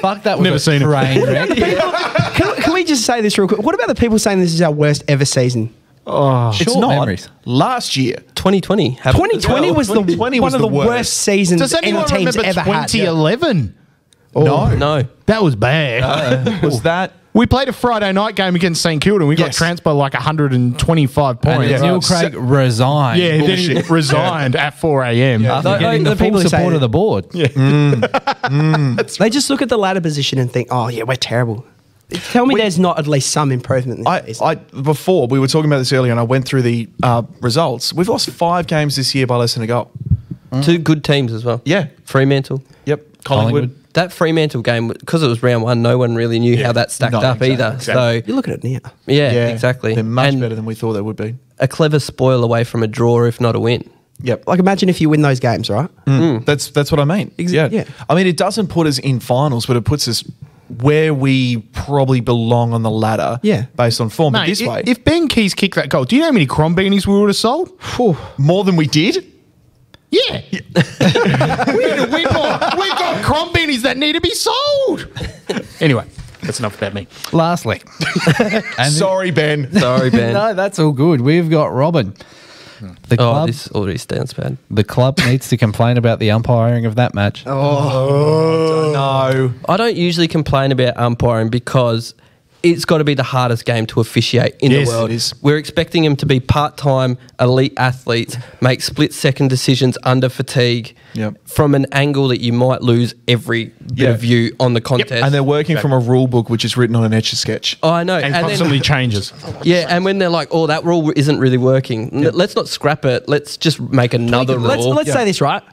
Fuck, that was never a seen train it. Wreck. Yeah. Can, can we just say this real quick? What about the people saying this is our worst ever season? Oh, it's short not. Memories. Last year, twenty twenty. twenty twenty was the one was of the worst, worst seasons Does any teams ever had. twenty eleven? Oh, no, no, that was bad. Uh, was that? We played a Friday night game against St Kilda and we yes. got trounced by like one hundred twenty-five points. And Neil Craig resigned. Yeah, then he resigned at four a m Yeah. After getting the, the full support of the board. Yeah. Mm. Mm. They just look at the ladder position and think, oh, yeah, we're terrible. Tell me we, there's not at least some improvement. I, I, before, we were talking about this earlier and I went through the uh, results. We've lost five games this year by less than a goal. Mm. Two good teams as well. Yeah. Fremantle. Yep. Collingwood. Collingwood. That Fremantle game, because it was round one, no one really knew yeah, how that stacked no, up exactly, either. Exactly. So you look at it now. Yeah, yeah, exactly. They're much and better than we thought they would be. A clever spoil away from a draw, if not a win. Yep. Like imagine if you win those games, right? Mm. Mm. That's that's what I mean. Ex yeah. yeah. I mean, it doesn't put us in finals, but it puts us where we probably belong on the ladder. Yeah. Based on form. Mate, but this it, way, if Ben Keys kicked that goal, do you know how many Crombeanies we would have sold? Whew. More than we did. Yeah. yeah. we need to win more. We've got Crombeanies that need to be sold. Anyway, that's enough about me. Lastly. Sorry, Ben. Sorry, Ben. No, that's all good. We've got Robin. The club, oh, this already stands bad. The club needs to complain about the umpiring of that match. Oh, no. I don't usually complain about umpiring because it's got to be the hardest game to officiate in yes, the world. It is. We're expecting them to be part-time elite athletes, make split-second decisions under fatigue yep. from an angle that you might lose every bit yeah. of view on the contest. Yep. And they're working exactly. from a rule book which is written on an Etch-a-Sketch. Oh, I know. And, and constantly then, changes. Yeah, and when they're like, oh, that rule isn't really working, yep. let's not scrap it. Let's just make another rule. Let's, let's yeah. say this, right?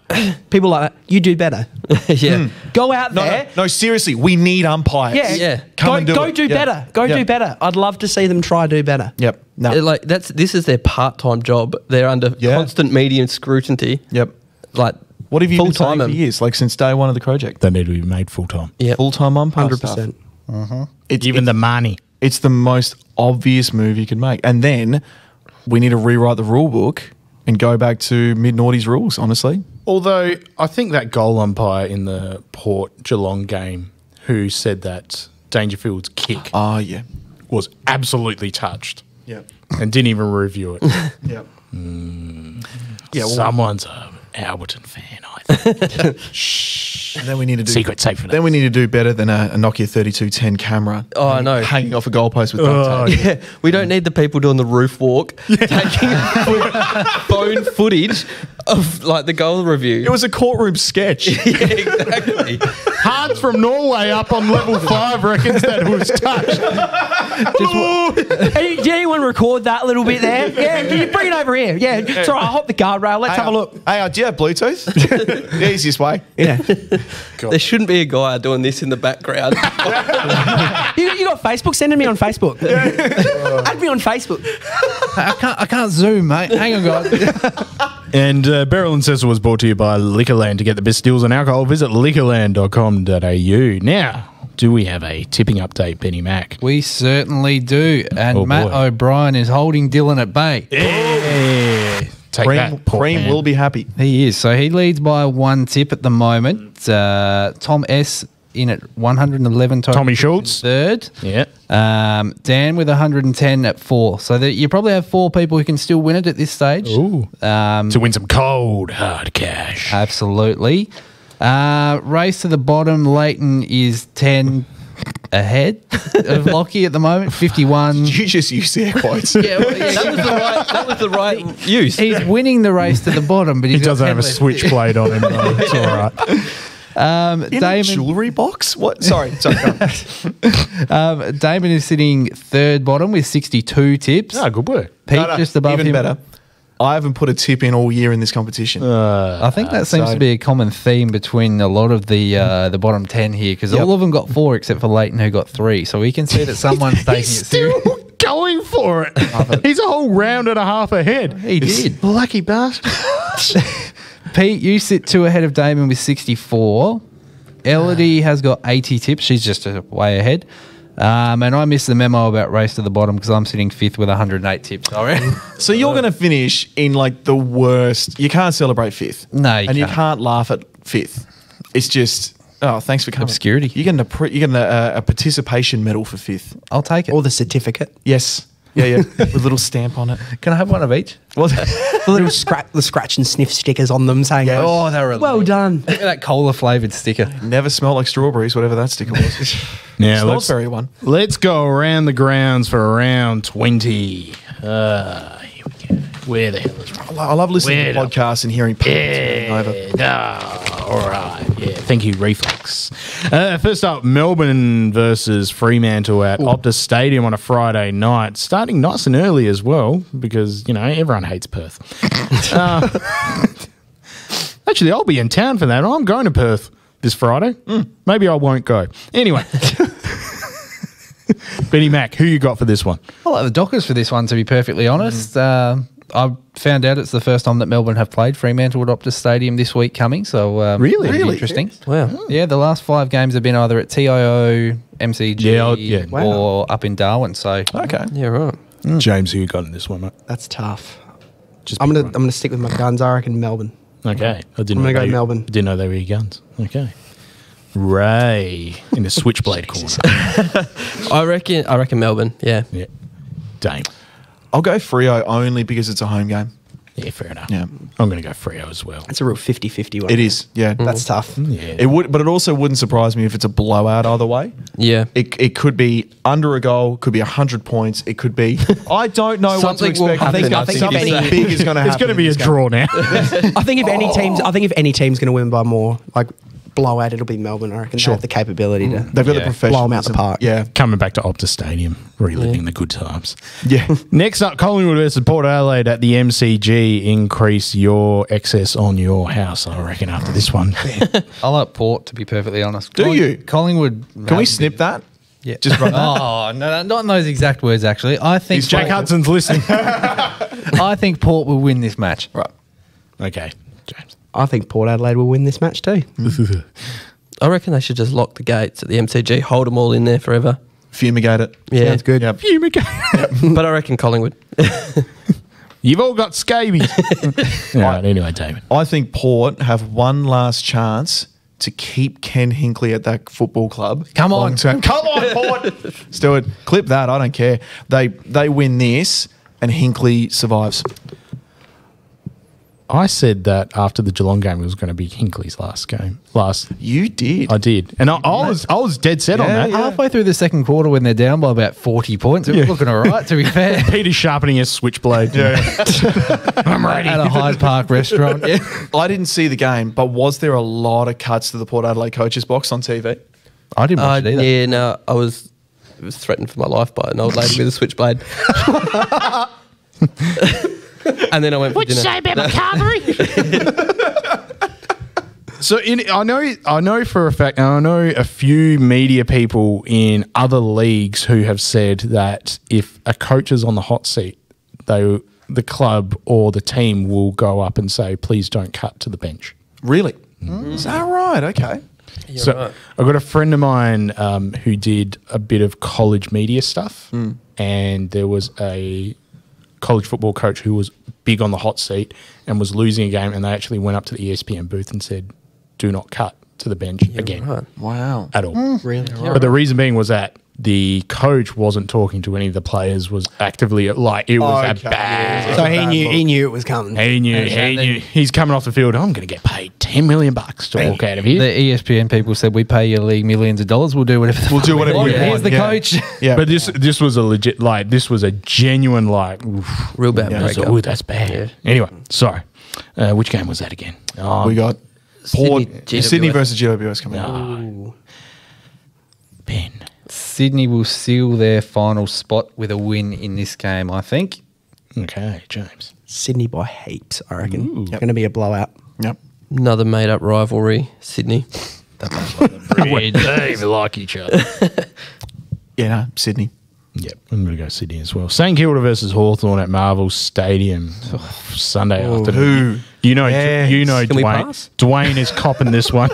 People like that, you do better. yeah. Mm. Go out no, there. No, no, seriously, we need umpires. Yeah. yeah. Come go and do, go it. do yeah. better. Go yep. do better. I'd love to see them try to do better. Yep. No. Like that's this is their part-time job. They're under yeah. constant media scrutiny. Yep. Like what have you been saying for years? Like since day one of the project, they need to be made full-time. Yep. Full-time umpire. Hundred percent. Uh-huh. It's even it's, the money. It's the most obvious move you can make, and then we need to rewrite the rule book and go back to mid-noughties rules. Honestly, although I think that goal umpire in the Port Geelong game who said that Dangerfield's kick oh, yeah. was absolutely touched yep. and didn't even review it. yep. mm. yeah, well, someone's an Alberton fan, I think. Shh. And then we need to do secret safe. Then we need to do better than a, a Nokia thirty-two ten camera. Oh, I know. Hanging off a goalpost with oh, tape. Yeah. We don't need the people doing the roof walk yeah. taking phone footage of like the goal review. It was a courtroom sketch. yeah, exactly. Hans from Norway up on level five reckons that it was touched. Hey, did anyone record that little bit there? Yeah, can you bring it over here? Yeah, it's all right. I'll hop the guardrail. Let's hey, have a look. Hey, do you have Bluetooth? Easiest way. Yeah. God. There shouldn't be a guy doing this in the background. you, you got Facebook? Sending me on Facebook. Yeah. Add me on Facebook. I can't, I can't zoom, mate. Hang on, guys. And uh, Beryl and Cecil was brought to you by Liquorland. To get the best deals on alcohol, visit liquorland dot com dot A U. Now, do we have a tipping update, Benny Mac? We certainly do. And oh, Matt O'Brien is holding Dylan at bay. Yeah. yeah. Take Preem, that, Preem will be happy. He is. So he leads by one tip at the moment. Uh, Tom S in at one hundred eleven. Tommy Schultz third. Yeah. Um, Dan with one hundred ten at four. So that you probably have four people who can still win it at this stage. Ooh. Um, to win some cold hard cash. Absolutely. Uh, race to the bottom. Leighton is ten ahead of Lockie at the moment. fifty-one. Did you just use air quotes? yeah, well, yeah, that was the right. That was the right use. He's winning the race to the bottom, but he's he doesn't have a switchblade on him. Though. It's all right. Um, in Damon, a jewellery box? What? Sorry, sorry. um, Damon is sitting third bottom with sixty-two tips. Ah, oh, good work. Pete no, no, just above even him. Better. I haven't put a tip in all year in this competition. Uh, I think that uh, seems so. to be a common theme between a lot of the uh, the bottom ten here because yep. all of them got four except for Leighton who got three. So we can see that someone's taking He's it still serious. Going for it. He's a whole round and a half ahead. He did. Lucky bastard. Pete, you sit two ahead of Damon with sixty-four. Elodie has got eighty tips. She's just way ahead. Um, and I missed the memo about race to the bottom because I'm sitting fifth with one hundred eight tips. So you're going to finish in like the worst. You can't celebrate fifth. No, you and can't. You can't laugh at fifth. It's just, oh, thanks for coming. Obscurity. You get an, you get an, uh, a participation medal for fifth. I'll take it. Or the certificate. Yes. Yeah, yeah, with a little stamp on it. Can I have one of each? Well, the little scratch, the scratch and sniff stickers on them saying, yes. "Oh, they were well late. Done." Look at that cola flavored sticker. Never smelled like strawberries, whatever that sticker was. Yeah, let's, one. Let's go around the grounds for round twenty. Uh, here we go. Where the hell is Rob? I love, I love listening Where to podcasts and hearing people. Yeah, over. Nah, all right. Yeah, thank you, Reflex. Uh, first up, Melbourne versus Fremantle at Ooh. Optus Stadium on a Friday night, starting nice and early as well because, you know, everyone hates Perth. uh, actually, I'll be in town for that. I'm going to Perth this Friday. Mm, maybe I won't go. Anyway. Benny Mac, who you got for this one? I like the Dockers for this one, to be perfectly honest. Mm. Uh, I found out it's the first time that Melbourne have played Fremantle at Optus Stadium this week coming. So um, really, really interesting. Wow. Yeah, the last five games have been either at T I O, M C G, yeah, yeah. Wow. or up in Darwin. So okay, yeah, right. Mm. James, who you got in this one, mate? That's tough. Just I'm gonna, right. I'm gonna stick with my guns. I reckon Melbourne. Okay, I didn't. I'm gonna go you, Melbourne. Didn't know they were your guns. Okay. Ray in the switchblade corner. I reckon. I reckon Melbourne. Yeah. Yeah. Dame. I'll go Freo only because it's a home game. Yeah, fair enough. Yeah. I'm going to go Freo as well. It's a real fifty fifty one. It is, yeah. Mm. That's tough. Mm, yeah. It would, but it also wouldn't surprise me if it's a blowout either way. Yeah. It, it could be under a goal, could be one hundred points, it could be... I don't know what to expect. I think, I think something any, big is going to happen. It's going to be a draw now. I think if oh. any team's I think if any team's going to win by more, like... blowout, it'll be Melbourne, I reckon. Sure. They have the capability to They've got yeah. the professionals blow them out the park. Yeah. Coming back to Optus Stadium, reliving yeah. the good times. Yeah. Next up, Collingwood versus Port Adelaide at the M C G. Increase your excess on your house, I reckon, after this one. I like Port, to be perfectly honest. Do Coll you? Collingwood. Can we snip that? Yeah. Just run that? Oh, no, no, not in those exact words, actually. I think. Is Jack Port Hudson's listening. I think Port will win this match. Right. Okay, James. I think Port Adelaide will win this match too. I reckon they should just lock the gates at the M C G, hold them all in there forever. Fumigate it. Yeah. Sounds good. Yep. Fumigate it. But I reckon Collingwood. You've all got scabies. All right, anyway, Damon. I think Port have one last chance to keep Ken Hinckley at that football club. Come on. Term. Come on, Port. Stewart, clip that. I don't care. They, they win this and Hinckley survives. I said that after the Geelong game, it was going to be Hinkley's last game. Last, you did, I did, and I, I was, I was dead set yeah, on that. Yeah. Halfway through the second quarter, when they're down by about forty points, it yeah. was looking all right. To be fair, Peter sharpening his switchblade. Yeah. I'm ready at a Hyde Park restaurant. Yeah. I didn't see the game, but was there a lot of cuts to the Port Adelaide coach's box on T V? I didn't watch uh, it either. Yeah, no, I was, I was threatened for my life by an old lady with a switchblade. And then I went. What'd you say about my cavalry? So in, I know, I know for a fact, and I know a few media people in other leagues who have said that if a coach is on the hot seat, they, the club or the team will go up and say, "Please don't cut to the bench." Really? Mm. Is that right? Okay. You're so right. I've got a friend of mine um, who did a bit of college media stuff, mm. and there was a college football coach who was big on the hot seat and was losing a game, and they actually went up to the E S P N booth and said, "Do not cut to the bench You're again." Right. Wow, at all, mm, really? But right. the reason being was that the coach wasn't talking to any of the players. Was actively like it was okay. a bad. So he knew. Look. He knew it was coming. He knew. He, he knew. He's coming off the field. I'm going to get paid ten million bucks to walk out of here. The E S P N people said, "We pay your league millions of dollars. We'll do whatever. We'll do whatever we want." Here's the yeah. coach. Yeah. But this this was a legit like this was a genuine like oof, real bad. Yeah. Like, oh, that's bad. Yeah. Anyway, sorry. Uh, which game was that again? Oh, we got Port Sydney, Sydney versus G W S coming up. Oh. Ben. Sydney will seal their final spot with a win in this game, I think. Okay, James. Sydney by heaps, I reckon. It's going to be a blowout. Yep. Another made-up rivalry, Sydney. We don't even like each other. Yeah, no, Sydney. Yep, I'm going to go Sydney as well. St Kilda versus Hawthorn at Marvel Stadium oh, Sunday oh, afternoon. Who? You know, yes. you know, Dwayne. Dwayne is copping this one.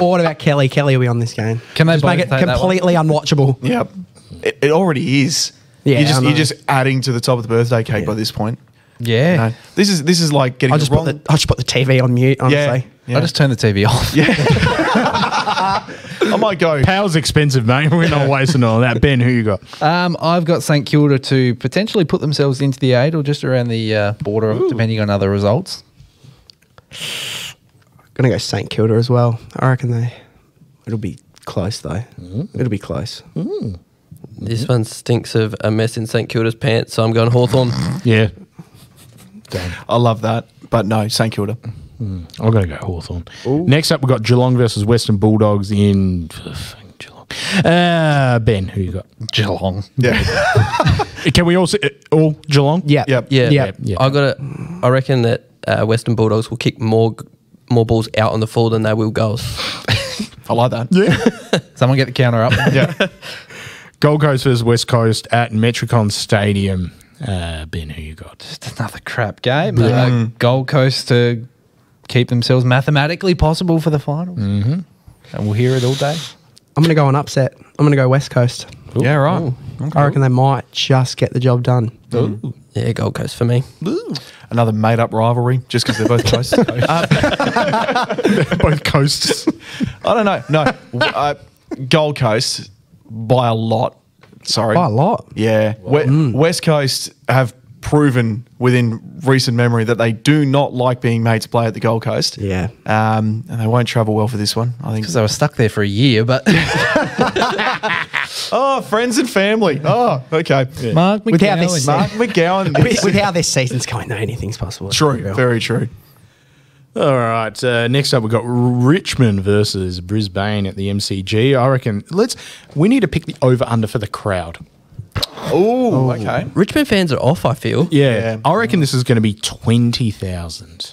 Or what about Kelly? Kelly, are we on this game? Can they just make it completely unwatchable? Yep. it, it already is. Yeah, you're just, you're just adding to the top of the birthday cake yeah. by this point. Yeah, you know, this is this is like getting. I just put the I just put the T V on mute. Honestly, yeah, yeah. I just turn the T V off. Yeah, I might go. Power's expensive, mate. We're not wasting all that. Ben, who you got? Um, I've got St Kilda to potentially put themselves into the eight or just around the uh, border, Ooh. depending on other results. Gonna go St Kilda as well. I reckon they. It'll be close though. Mm. It'll be close. Mm. This one stinks of a mess in St Kilda's pants, so I'm going Hawthorn. yeah. Damn. I love that, but no, St Kilda. Mm. I'm going to go Hawthorn. Ooh. Next up, we've got Geelong versus Western Bulldogs in Geelong. Uh, Ben, who you got? Geelong. Yeah. Can we all see it? All Geelong? Yeah. Yep. Yeah. Yep. Yep. I got it. I reckon that uh, Western Bulldogs will kick more more balls out on the full than they will goals. I like that. Yeah. Someone get the counter up. yeah. Gold Coast versus West Coast at Metricon Stadium. Uh, Ben, who you got? Just another crap game. Mm. Uh, Gold Coast to keep themselves mathematically possible for the finals. Mm-hmm. And we'll hear it all day. I'm going to go on upset. I'm going to go West Coast. Ooh. Yeah, right. Okay. I reckon they might just get the job done. Ooh. Yeah, Gold Coast for me. Ooh. Another made-up rivalry just because they're both coasts. uh, they're both coasts. I don't know. No, uh, Gold Coast by a lot. Sorry. By a lot. Yeah. Wow. Mm. West Coast have proven within recent memory that they do not like being made to play at the Gold Coast. Yeah. Um, and they won't travel well for this one, I think. Because they were stuck there for a year, but... oh, friends and family. Oh, okay. Yeah. Mark McGowan. With how this, Mark McGowan. with, with how this season's going, though, anything's possible. True. Real. Very true. All right. Uh, next up, we've got Richmond versus Brisbane at the M C G. I reckon let's. We need to pick the over-under for the crowd. Ooh, oh, okay. Richmond fans are off, I feel. Yeah. yeah. I reckon this is going to be twenty thousand.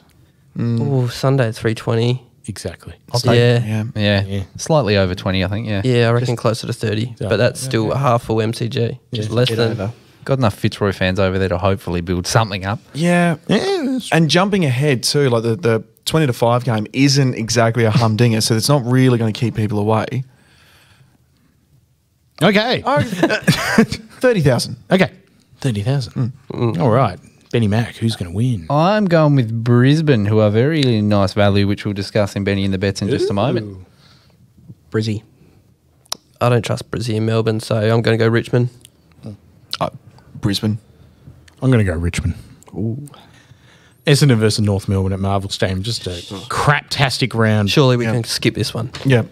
Mm. Oh, Sunday at three twenty. Exactly. Yeah. Yeah. yeah. yeah. Slightly over twenty, I think, yeah. Yeah, I reckon Just closer to thirty, so, but that's yeah, still yeah. half full M C G. Just yeah, less than over. Got enough Fitzroy fans over there to hopefully build something up. Yeah. yeah and jumping ahead too, like the, the twenty to five game isn't exactly a humdinger, so it's not really going to keep people away. Okay. Oh, thirty thousand. Okay. thirty thousand. Mm. Mm. All right. Benny Mac, who's going to win? I'm going with Brisbane, who are very nice value, which we'll discuss in Benny and the Bets in Ooh. just a moment. Brizzy. I don't trust Brizzy in Melbourne, so I'm going to go Richmond. Uh, Brisbane. I'm going to go Richmond. Ooh. Essendon versus North Melbourne at Marvel Stadium. Just a craptastic round. Surely we yep. can skip this one. Yeah.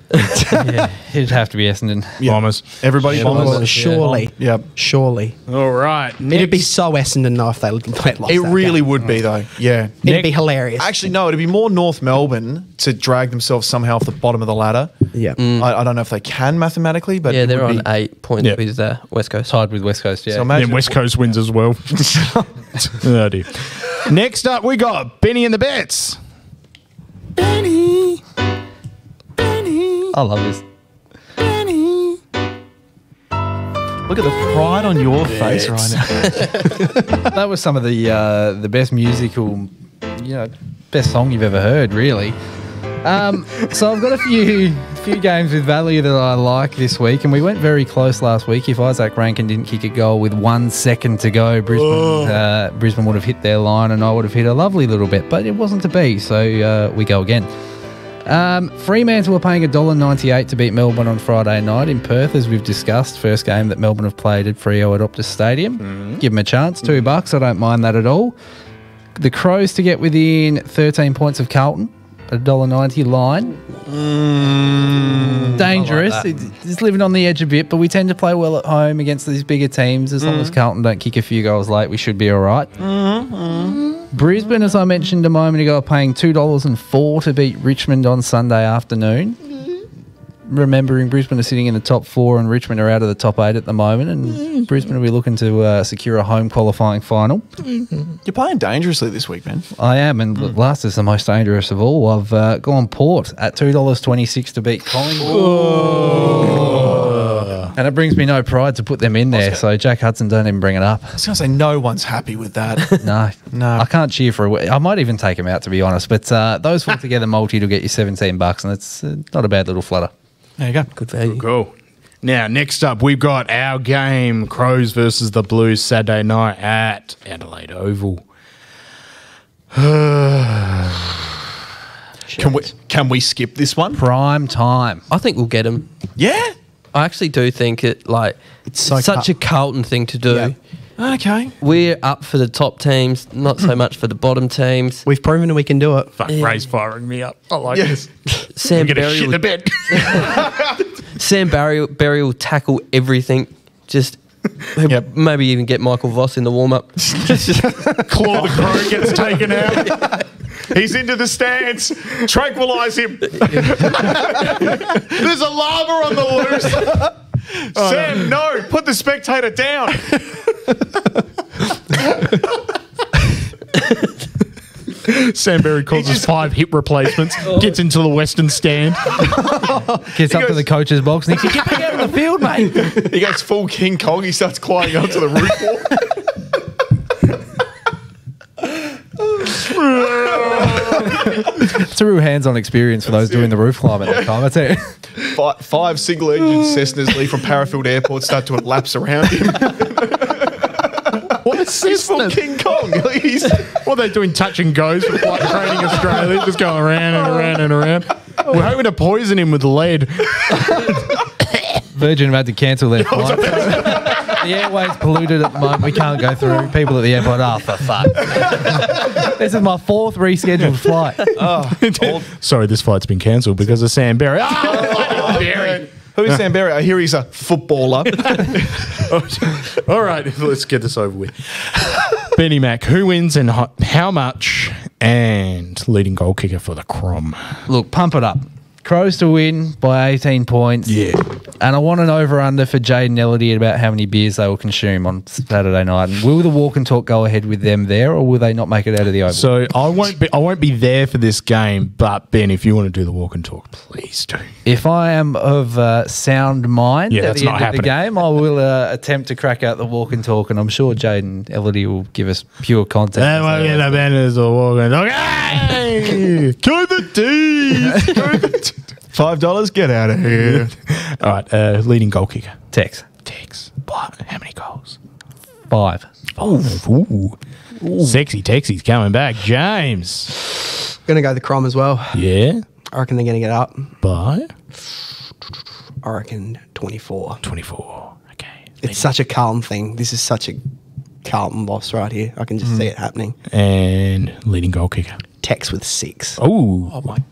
yeah. It'd have to be Essendon. Yep. Bombers. Everybody yeah, bombers. bombers. Surely. Yeah. Yep. Surely. All right. Next. It'd be so Essendon though if they lost It really game. would be though. Yeah. It'd next. be hilarious. Actually, no. It'd be more North Melbourne to drag themselves somehow off the bottom of the ladder. Yeah. Mm. I, I don't know if they can mathematically, but yeah, they're on be, eight points yep. with uh, West Coast. Tied with West Coast. Yeah. So imagine then West Coast wins yeah. as well. oh dear. Next up, we got Benny and the Bets. Benny. Benny. I love this. Benny. Look at the pride on your Bets. face right now. That was some of the uh, the best musical, you know, best song you've ever heard, really. Um, so I've got a few few games with value that I like this week, and we went very close last week. If Isaac Rankin didn't kick a goal with one second to go, Brisbane uh, Brisbane would have hit their line, and I would have hit a lovely little bit, but it wasn't to be, so uh, we go again. Um, Fremantle were paying one dollar ninety-eight to beat Melbourne on Friday night in Perth, as we've discussed. First game that Melbourne have played at Freo at Optus Stadium. Mm. Give them a chance, two bucks. I don't mind that at all. The Crows to get within thirteen points of Carlton. A dollar ninety line, mm, dangerous. Like it's, it's living on the edge a bit, but we tend to play well at home against these bigger teams. As mm. long as Carlton don't kick a few goals late, we should be all right. Mm-hmm. Brisbane, as I mentioned a moment ago, are paying two dollars and four to beat Richmond on Sunday afternoon. Mm-hmm. Remembering Brisbane are sitting in the top four and Richmond are out of the top eight at the moment, and mm-hmm. Brisbane will be looking to uh, secure a home qualifying final. Mm-hmm. You're playing dangerously this week, man. I am, and mm. last is the most dangerous of all. I've uh, gone Port at two dollars twenty-six to beat Collingwood. Whoa. And it brings me no pride to put them in there, gonna, so Jack Hudson, don't even bring it up. I was going to say, no one's happy with that. no. no. I can't cheer for a week. I might even take him out, to be honest, but uh, those four together multi will get you seventeen bucks, and it's uh, not a bad little flutter. There you go. Good value. Good goal. Now, next up, we've got our game, Crows versus the Blues, Saturday night at Adelaide Oval. Can we can we skip this one? Prime time. I think we'll get him. Yeah, I actually do think it. Like it's, so it's such a Carlton thing to do. Yeah. Okay, we're up for the top teams, not so much for the bottom teams. We've proven we can do it. Fuck, yeah. Ray's firing me up. I like yes. this. Sam Barry shit will, the bed. Sam Barry, Barry will tackle everything. Just yep. maybe even get Michael Voss in the warm up. Claw the Crow gets taken out. He's into the stands. Tranquilise him. There's a lava on the loose. Oh, Sam, no. no, put the spectator down. Sam Berry calls us five hip replacements, oh. gets into the western stand, gets he up goes, to the coach's box, and he says, "Get back out of the field, mate." He goes full King Kong. He starts climbing onto the roof wall. It's a real hands-on experience for those That's doing it. the roof climb at that time. That's it. Five, five single-engine Cessnas leave from Parafield Airport, start to lapse around him. What a Cessna! King Kong. He's, what are they doing? Touch and goes with flight training Australia, just going around and around and around. We're hoping to poison him with lead. Virgin have had to cancel their flight. The airways polluted at the moment. We can't go through. People at the airport are oh, for fuck. This is my fourth rescheduled flight. Oh, sorry, this flight's been cancelled because of Sam Berry. Oh, Barry. Who is Sam Berry? I hear he's a footballer. All right, let's get this over with. Benny Mac, who wins and how much? And leading goal kicker for the Crom. Look, pump it up. Crows to win by eighteen points. Yeah. And I want an over-under for Jade and Elodie about how many beers they will consume on Saturday night. And will the walk and talk go ahead with them there, or will they not make it out of the oval? So I won't be I won't be there for this game, but, Ben, if you want to do the walk and talk, please do. If I am of uh, sound mind yeah, at that's the end not of happening. the game, I will uh, attempt to crack out the walk and talk, and I'm sure Jade and Elodie will give us pure content. That won't get the banners or walk and talk. Hey! Go the D's! Go the D's! Five dollars, get out of here. All right, uh, leading goal kicker. Tex. Tex. What? How many goals? Five. Five. Ooh. Ooh. Sexy Texies coming back. James. Going to go the Crom as well. Yeah. I reckon they're going to get up. By? I reckon twenty-four. twenty-four. Okay. It's leading. Such a Carlton thing. This is such a Carlton loss right here. I can just mm. see it happening. And leading goal kicker. Tex with six. Ooh. Oh, my God.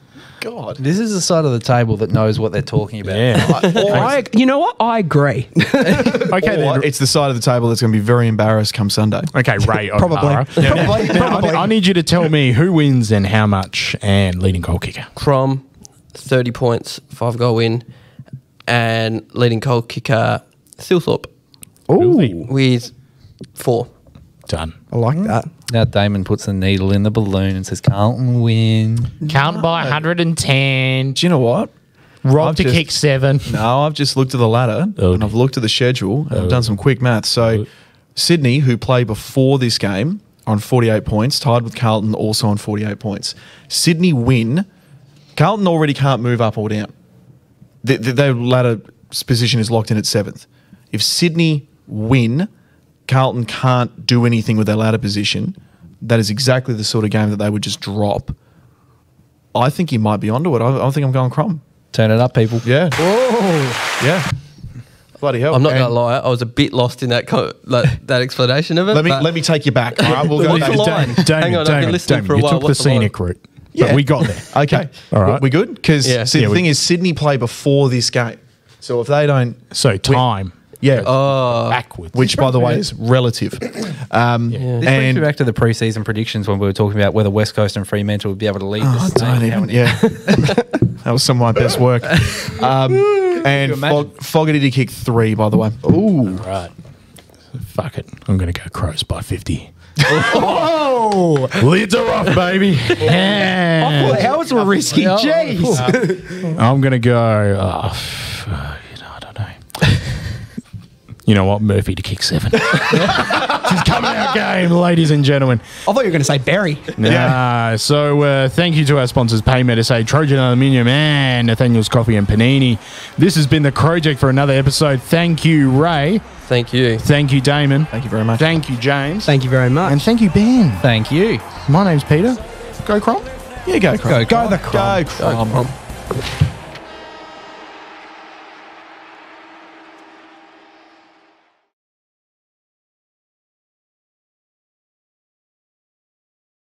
God. This is the side of the table that knows what they're talking about. Yeah. or I, you know what? I agree. Okay, then. It's the side of the table that's going to be very embarrassed come Sunday. Okay, Ray. Probably. Probably. Yeah. Probably. Probably. I need you to tell me who wins and how much and leading goal kicker. Crom, thirty points, five goal win, and leading goal kicker, Phil Thorpe. Ooh. With four. Done. I like mm. that. Now Damon puts the needle in the balloon and says, Carlton win. Carlton no. by one hundred and ten. Do you know what? Rob to just, kick seven. No, I've just looked at the ladder oh. and I've looked at the schedule and oh. I've done some quick maths. So oh. Sydney, who play before this game, on forty-eight points, tied with Carlton also on forty-eight points. Sydney win. Carlton already can't move up or down. Their the, the ladder position is locked in at seventh. If Sydney win... Carlton can't do anything with their ladder position. That is exactly the sort of game that they would just drop. I think he might be onto it. I, I think I'm going Crom. Turn it up, people. Yeah. Whoa. Yeah. Bloody hell. I'm not going to lie. I was a bit lost in that co like, that explanation of it. Let me let me take you back. All right, we'll go back. Damon, Damon, Hang on, Damon, I've been listening Damon, for a while. You took What's the scenic the route. Yeah. But we got there. Okay. All right. We good? Because yeah. see, yeah, the thing is, Sydney play before this game. So if they don't... So time... Yeah, uh, backwards. Which, by the way, is relative. Um, yeah. This brings me back to the preseason predictions when we were talking about whether West Coast and Fremantle would be able to lead oh, this team. Even, yeah, that was some of my best work. Um, and Fog Fogarty to kick three, by the way. Ooh, all right. Fuck it, I'm going to go Crows by fifty. Oh, lids are off, baby. Yeah. That was a risky. Jeez. I'm going to go. Oh, you know, I don't know. you know what, Murphy to kick seven. She's coming out game, ladies and gentlemen. I thought you were going to say Barry. Nah, yeah. So uh, thank you to our sponsors, PayMedSA, Trojan Aluminium, and Nathaniel's Coffee and Panini. This has been the Crowject for another episode. Thank you, Ray. Thank you. Thank you, Damon. Thank you very much. Thank you, James. Thank you very much. And thank you, Ben. Thank you. My name's Peter. Go Crom. Yeah, go Crom. Go, go, go the Crom. Go Crom. Go Crom.